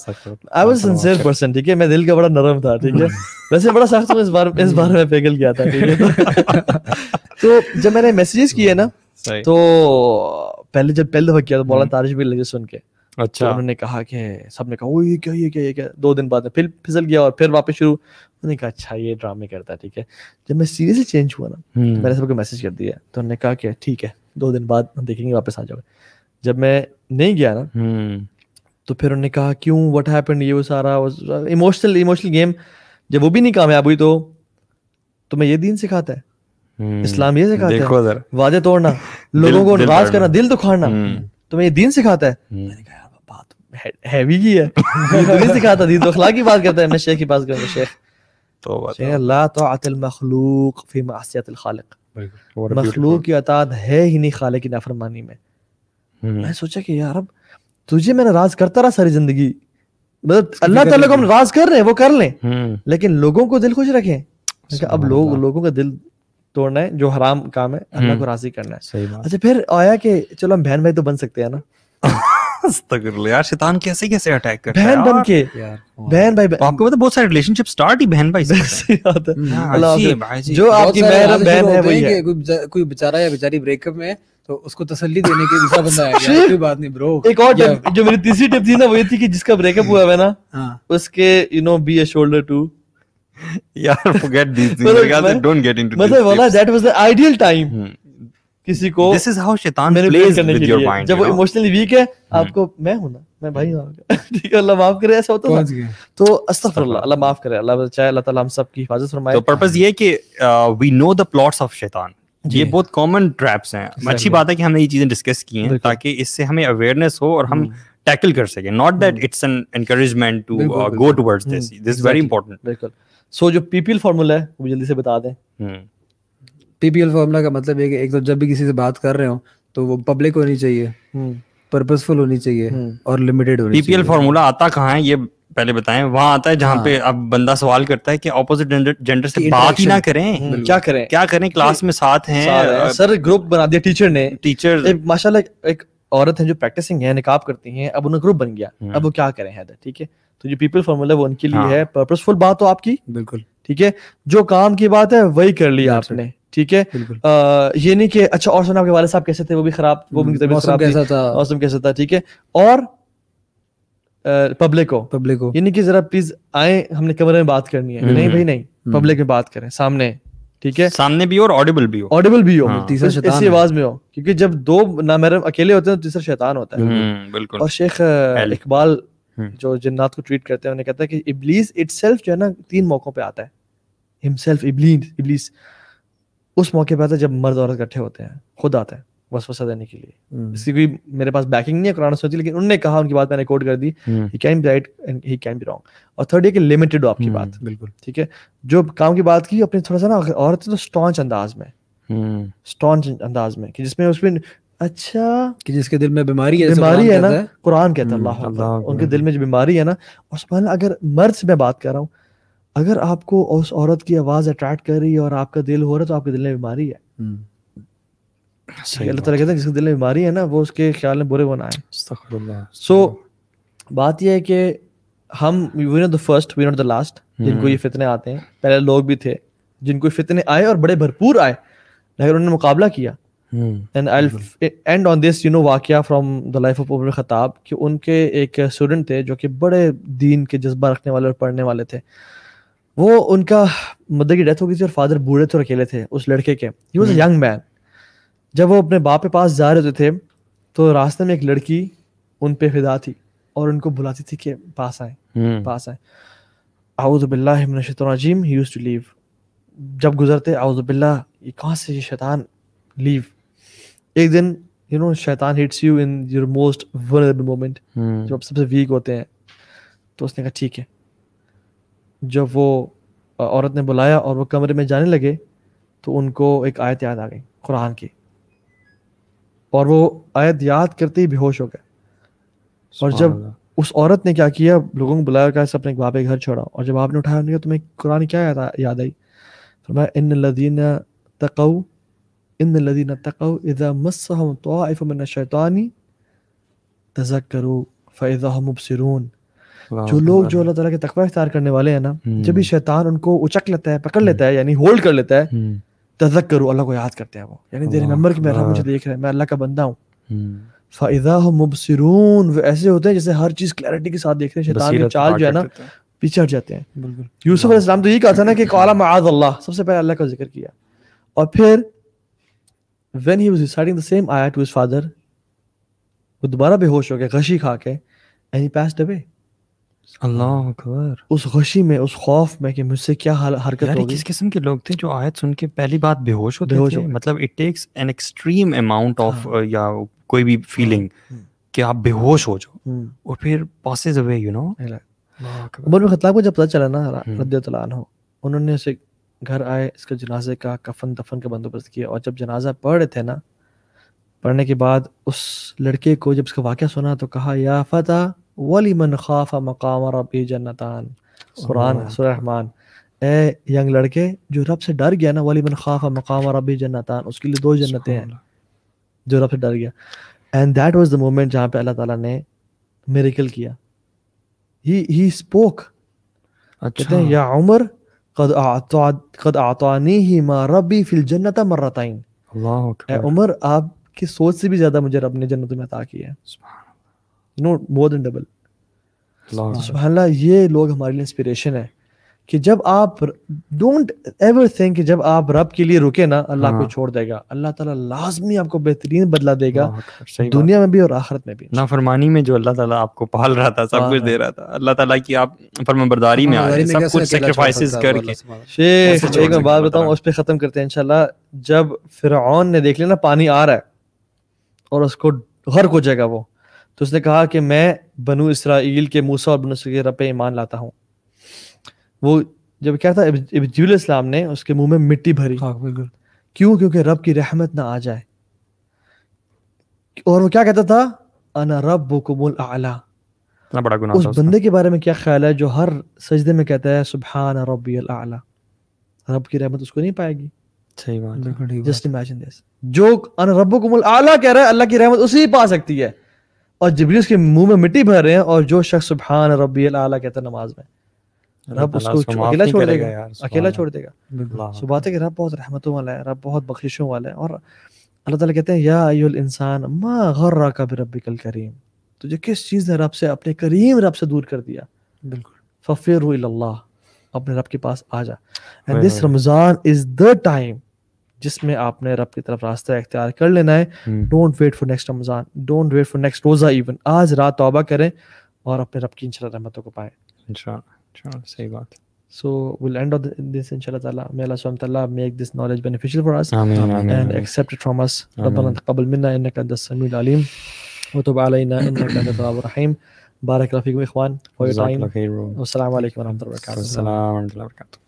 I was sincere person, ठीक है, मैं दिल का बड़ा नरम था, ठीक है, वैसे बड़ा सख्त हूं, इस बार मैं पिघल गया था, ठीक है। तो जब मैंने मैसेजेस किए ना, तो पहले दफा किया तो मौलाना तारिश भी लगे सुन के। अच्छा तो उन्होंने कहा कि, सबने कहा ओ ये क्या, 2 दिन बाद फिर फिसल गया और फिर वापस शुरू। उन्होंने कहा अच्छा ये ड्रामे करता है, ठीक है। जब मैं सीरियसली चेंज हुआ ना तो मैंने सबको मैसेज कर दिया, तो उन्होंने कहा कि ठीक है 2 दिन बाद हम देखेंगे, वापस आ जाओगे। जब मैं नहीं गया ना तो फिर उन्होंने कहा क्यों, व्हाट हैपेंड, ये वो सारा इमोशनल गेम। जब वो भी नहीं कामयाब हुई तो तुम्हें ये दीन सिखाता है, इस्लाम ये सिखाता है, वादे तोड़ना, लोगों को नाराज करना, दिल दुखाना, तुम्हें ये दीन सिखाता है। मैंने कहा बात हैवी की है, दीन सिखाता, दीन तो अखलाक की बात करता है, मैं शेख की बात करता हूं। शेख तो ला ताअतुल मखलूक फी मासियतिल खालिक, मखलूक की अताअत है ही नहीं खालिक की नाफरमानी में। मैं सोचा कि यार अब तुझे मैं नाराज करता रहा सारी जिंदगी, मतलब अल्लाह ताला को हम नाराज कर रहे हैं, वो कर लें लेकिन लोगों को दिल खुश रखें। अब लोगों का दिल तोड़ना है जो हराम काम है, अल्लाह को राजी करना है, सही बात। अच्छा फिर आया कि चलो हम बहन भाई तो बन सकते हैं ना। यार शैतान कैसे अटैक करता है बहन बन के, बहन भाई। आपको पता बहुत सारे रिलेशनशिप स्टार्ट ही बहन भाई से होता है, जो आपकी बहन है वही है। कोई बेचारा या बेचारी ब्रेकअप में तो उसको तसल्ली देने के दूसरा बंदा आएगा, कोई बात नहीं ब्रो। एक और टिप जो मेरी तीसरी टिप थी ना, वो थी कि जिसका ब्रेकअप हुआ है ना उसके, you know, be a shoulder to. यार forget this thing, don't get into this. मतलब वाला that was the ideal time किसी को। दिस इज हाउ शैतान प्लेज विद योर माइंड। जब वो इमोशनली वीक है, आपको मैं हूं ना, मैं भाई हूं, ठीक है, अल्लाह माफ करे, ऐसा होता है तो अस्तगफिरुल्लाह, अल्लाह माफ करे, अल्लाह चाहे अल्लाह ताला हम सब की हिफाजत फरमाए। तो पर्पस ये है कि we know the plots of शैतान, ये बहुत कॉमन ट्रैप्स हैं। अच्छी बात है कि हमने ये चीजें डिस्कस की हैं ताकि इससे हमें अवेयरनेस हो और हम टैकल कर सके। Not that it's an encouragement to go towards this, this is very important. बिल्कुल। सो जो पीपीएल फार्मूला है वो जल्दी से बता दें। पीपीएल फार्मूला का मतलब है कि एक तो जब भी किसी से बात कर रहे हो तो वो पब्लिक होनी चाहिए, पर्पसफुल होनी चाहिए और लिमिटेड होनी चाहिए। पीपीएल फार्मूला आता कहाँ है, ये पहले बताएं, वहां आता है जहाँ पे अब बंदा सवाल करता है कि ऑपोजिट जेंडर से बात ही ना करें, क्या करें क्लास में साथ हैं। सर ग्रुप बना दिया टीचर ने, टीचर माशाल्लाह एक औरत है जो प्रैक्टिसिंग है, निकाब करती हैं, अब उनका ग्रुप बन गया, अब वो क्या करें हैदर? ठीक है, तो जो पीपल फॉर्मूला वो उनके लिए है, पर्पसफुल बात तो आपकी बिल्कुल ठीक है, जो काम की बात है वही कर लिया आपने, ठीक है। ये नहीं कि अच्छा और सुना आपके वाले साहब कैसे थे, वो भी खराब, वो भी मौसम कैसा था, ठीक है। और पब्लिक को यानी कि जरा प्लीज आए, हमने कमरे में बात करनी है, नहीं भाई नहीं, पब्लिक में बात करें, सामने, ठीक है, सामने भी हो और ऑडिबल भी हो तीसरा शैतान ऐसी आवाज में हो, क्योंकि जब दो नामहरम अकेले होते हैं तो तीसरा शैतान होता है। बिल्कुल। और शेख इकबाल जो जिन्नात को ट्रीट करते हैं उन्हें कहता है कि इब्लीस इटसेल्फ जो है ना 3 मौकों पे आता है, हिमसेल्फ इब्लीस उस मौके पे आता है जब मर्द औरत इकट्ठे होते हैं, खुद आता है वसवसा देने के लिए। इसकी कोई मेरे पास बैकिंग नहीं है कुरान से, लेकिन उन्होंने कहा, उनकी बात मैंने कोट कर दी, he can be right and he can be wrong. और थर्ड ये कि लिमिटेड हो आपकी बात, बिल्कुल ठीक है, जो काम की बात की अपने थोड़ा सा ना, औरत तो स्टॉन्च अंदाज में कि जिसमें उसमें अच्छा कि जिसके दिल में बीमारी है ना, कुरान कहता है अल्लाह उनके दिल में जो बीमारी है ना। और सुभान अल्लाह, अगर मर्द से मैं बात कर रहा हूँ, अगर आपको उस औरत की आवाज अट्रैक्ट कर रही है और आपका दिल हो रहा है तो आपके दिल में बीमारी है। अल्लाह ताला कहते हैं जिसके दिल में बीमारी है ना वो उसके ख्याल में बुरे वो ना आए। सो बात यह है कि हम we not the first we not the last जिनको ये फितने आते हैं, पहले लोग भी थे जिनको फितने आए और बड़े भरपूर आए, लेकिन उन्होंने मुकाबला किया। And I will end on this you know वाकया from the life of Umar Khattab, कि उनके एक स्टूडेंट थे जो कि बड़े दीन के जज्बा रखने वाले और पढ़ने वाले थे, वो उनका मदर की डेथ हो गई थी और फादर बूढ़े थे और अकेले थे। उस लड़के के he was a young man, जब वो अपने बाप के पास जा रहे थे तो रास्ते में एक लड़की उन पे फिदा थी और उनको बुलाती थी कि पास आए। आऊज़ु बिल्लाहि मिनश शैतानिर रजीम, ही यूज्ड टू लीव, जब गुजरते आऊज़ु बिल्लाह, ये कहाँ से ये शैतान, लीव। एक दिन यू नो शैतान hits you in your most vulnerable moment, जब आप सबसे वीक होते हैं। तो उसने कहा ठीक है, जब वो औरत ने बुलाया और वो कमरे में जाने लगे तो उनको एक आयत याद आ गई कुरान की, और वो आयत याद करते ही बेहोश हो गए। और जब उस औरत ने क्या किया, लोगों को बुलाया, कहा सबने बाप के घर छोड़ा, और जब आपने उठाया उन्होंने कहा तुम्हें कुरान क्या याद आई? फरमाया इन्नल्लज़ीना तक़ौ इज़ा मस्सहुम तवाइफ़ुम मिनश-शैतानी तज़क्करू फ़इज़ा हुम मुबसिरून। जो लोग जो अल्लाह ताला के तकवा इख्तियार करने वाले हैं ना, जब भी शैतान उनको उचक लेता है, पकड़ लेता है, यानी होल्ड कर लेता है, तज़क्करू अल्लाह को याद करते हैं वो, यानी दे रिमेंबर कि मेरा मुझे देख रहा है, मैं अल्लाह का बंदा हूँ। फ़ाइज़ा हुम मुबसिरून, वो ऐसे होते हैं जैसे हर चीज क्लैरिटी के साथ देखते हैं, शैतान की चाल जो है ना पीछे हट जाते हैं। बिल्कुल, यूसुफ अलैहि सलाम तो यही कहा था ना कि क़ाला मआज़ अल्लाह, सबसे पहले अल्लाह का जिक्र किया। और फिर when he was reciting the same आयत टू हिज फादर, वो दोबारा बेहोश हो गया गशी खा के, एंड ही पास्ड अवे। अल्लाह अकबर, उस खुशी में, उस खौफ में कि मुझसे क्या हरकत होगी। किस किस्म के लोग थे जो आयत सुन के पहली बात बेहोश होते थे? मतलब it takes an extreme amount of या कोई भी फीलिंग कि आप बेहोश हो जाओ और फिर passes away, you know. Umar bin Khattab को जब पता चला ना, रदियल्लाहु अन्हु, उन्होंने उसे घर आए, इसका जनाजे का कफन दफन का बंदोबस्त किया, और जब जनाजा पढ़ रहे थे ना, पढ़ने के बाद उस लड़के को जब इसका वाकया सुना तो कहा या फता वली मन खाफा मकाम रब्बी जन्नतान, कुरान सूरह रहमान, ए यंग लड़के जो रब से डर गया ना, वली मन खाफा मकाम रब्बी जन्नतान, उसके लिए 2 जन्नतें हैं जो रब से डर गया। And that was the moment जहाँ पे अल्लाह ताला ने मिरेकल किया। ही स्पोक, कहते हैं या उमर कद आतानी मा रब्बी फिल जन्नत मर्रतैन। अल्लाह अकबर, उमर आपकी सोच से भी ज़्यादा मुझे रब ने जन्नत में अता किया है, मोर देन डबल। सुभानअल्लाह, ये लोग हमारे लिए इंस्पिरेशन है कि जब आप डोंट एवर थिंक कि जब आप रब के लिए रुके ना अल्लाह आपको छोड़ देगा, अल्लाह ताला लाजमी आपको बेहतरीन बदला देगा, दुनिया में भी और आखिरत में भी। नाफरमानी में जो अल्लाह ताला आपको पाल रहा था, सब कुछ दे रहा था, अल्लाह ताला की आप फरमाबरदारी में आ रहे, सब कुछ सैक्रिफाइसेस करके। शेख एक मैं बात बताऊं, उस पर खत्म करते हैं इंशाल्लाह। जब फिरौन ने देख लिया ना पानी आ रहा है और उसको गर्क हो जाएगा वो, तो उसने कहा कि मैं बनु इसराइल के मूसा और बनु इसराइल के रब पे ईमान लाता हूँ। वो जब क्या था, इब्राहीम इस्लाम ने उसके मुंह में मिट्टी भरी। बिल्कुल, क्यों? क्योंकि रब की रहमत ना आ जाए। और वो क्या कहता था, अना रब्बुकुमुल आला, इतना बड़ा गुनाह। उस बंदे के बारे में क्या ख्याल है जो हर सजदे में कहता है सुभान रब्बिल आला, रब की रहमत उसको नहीं पाएगी? सही बात है। जस्ट इमेजिन दिस, जो अन रब्बुकुमुल आला कह रहा है, अल्लाह की रहमत उसी पा सकती है, और जिब्रील उसके मुंह में मिट्टी भर रहे हैं, और जो शख्स सुभान रब्बिल आला कहता है नमाज में, रब उसको अकेला छोड़ देगा यार, अकेला छोड़ देगा। सो बात है कि रब बहुत रहमतों वाला है, रब बहुत बख्शिशों वाला है। और अल्लाह ताला कहते हैं या अय्युल इंसान मा गर्रका बिरब्बिकल करीम, तुझे किस चीज़ ने रब से, अपने करीम रब से दूर कर दिया। बिल्कुल, फफिरु इल्लल्लाह, अपने रब के पास आ जा। And this Ramzan is the time जिसमें आपने रब की तरफ रास्ता इख्तियार कर लेना है। Don't wait for next Ramzan, don't wait for next रोज़ा, इवन आज रात तौबा करें और अपने रब की इंशाल्लाह रहमतों को पाएं। इंशाल्लाह, सही बात। So we'll end on this inshallah ta'ala. May Allah subhanahu wa ta'ala make this knowledge beneficial for us, Ameen, and Ameen, accept it from us. Rabbana taqabbal minna innaka antas samiul alim wa tub alayna innaka antat tawwabur rahim. Barakallahu feekum ikhwan for your time. Assalamu alaikum wa rahmatullahi wa barakatuh.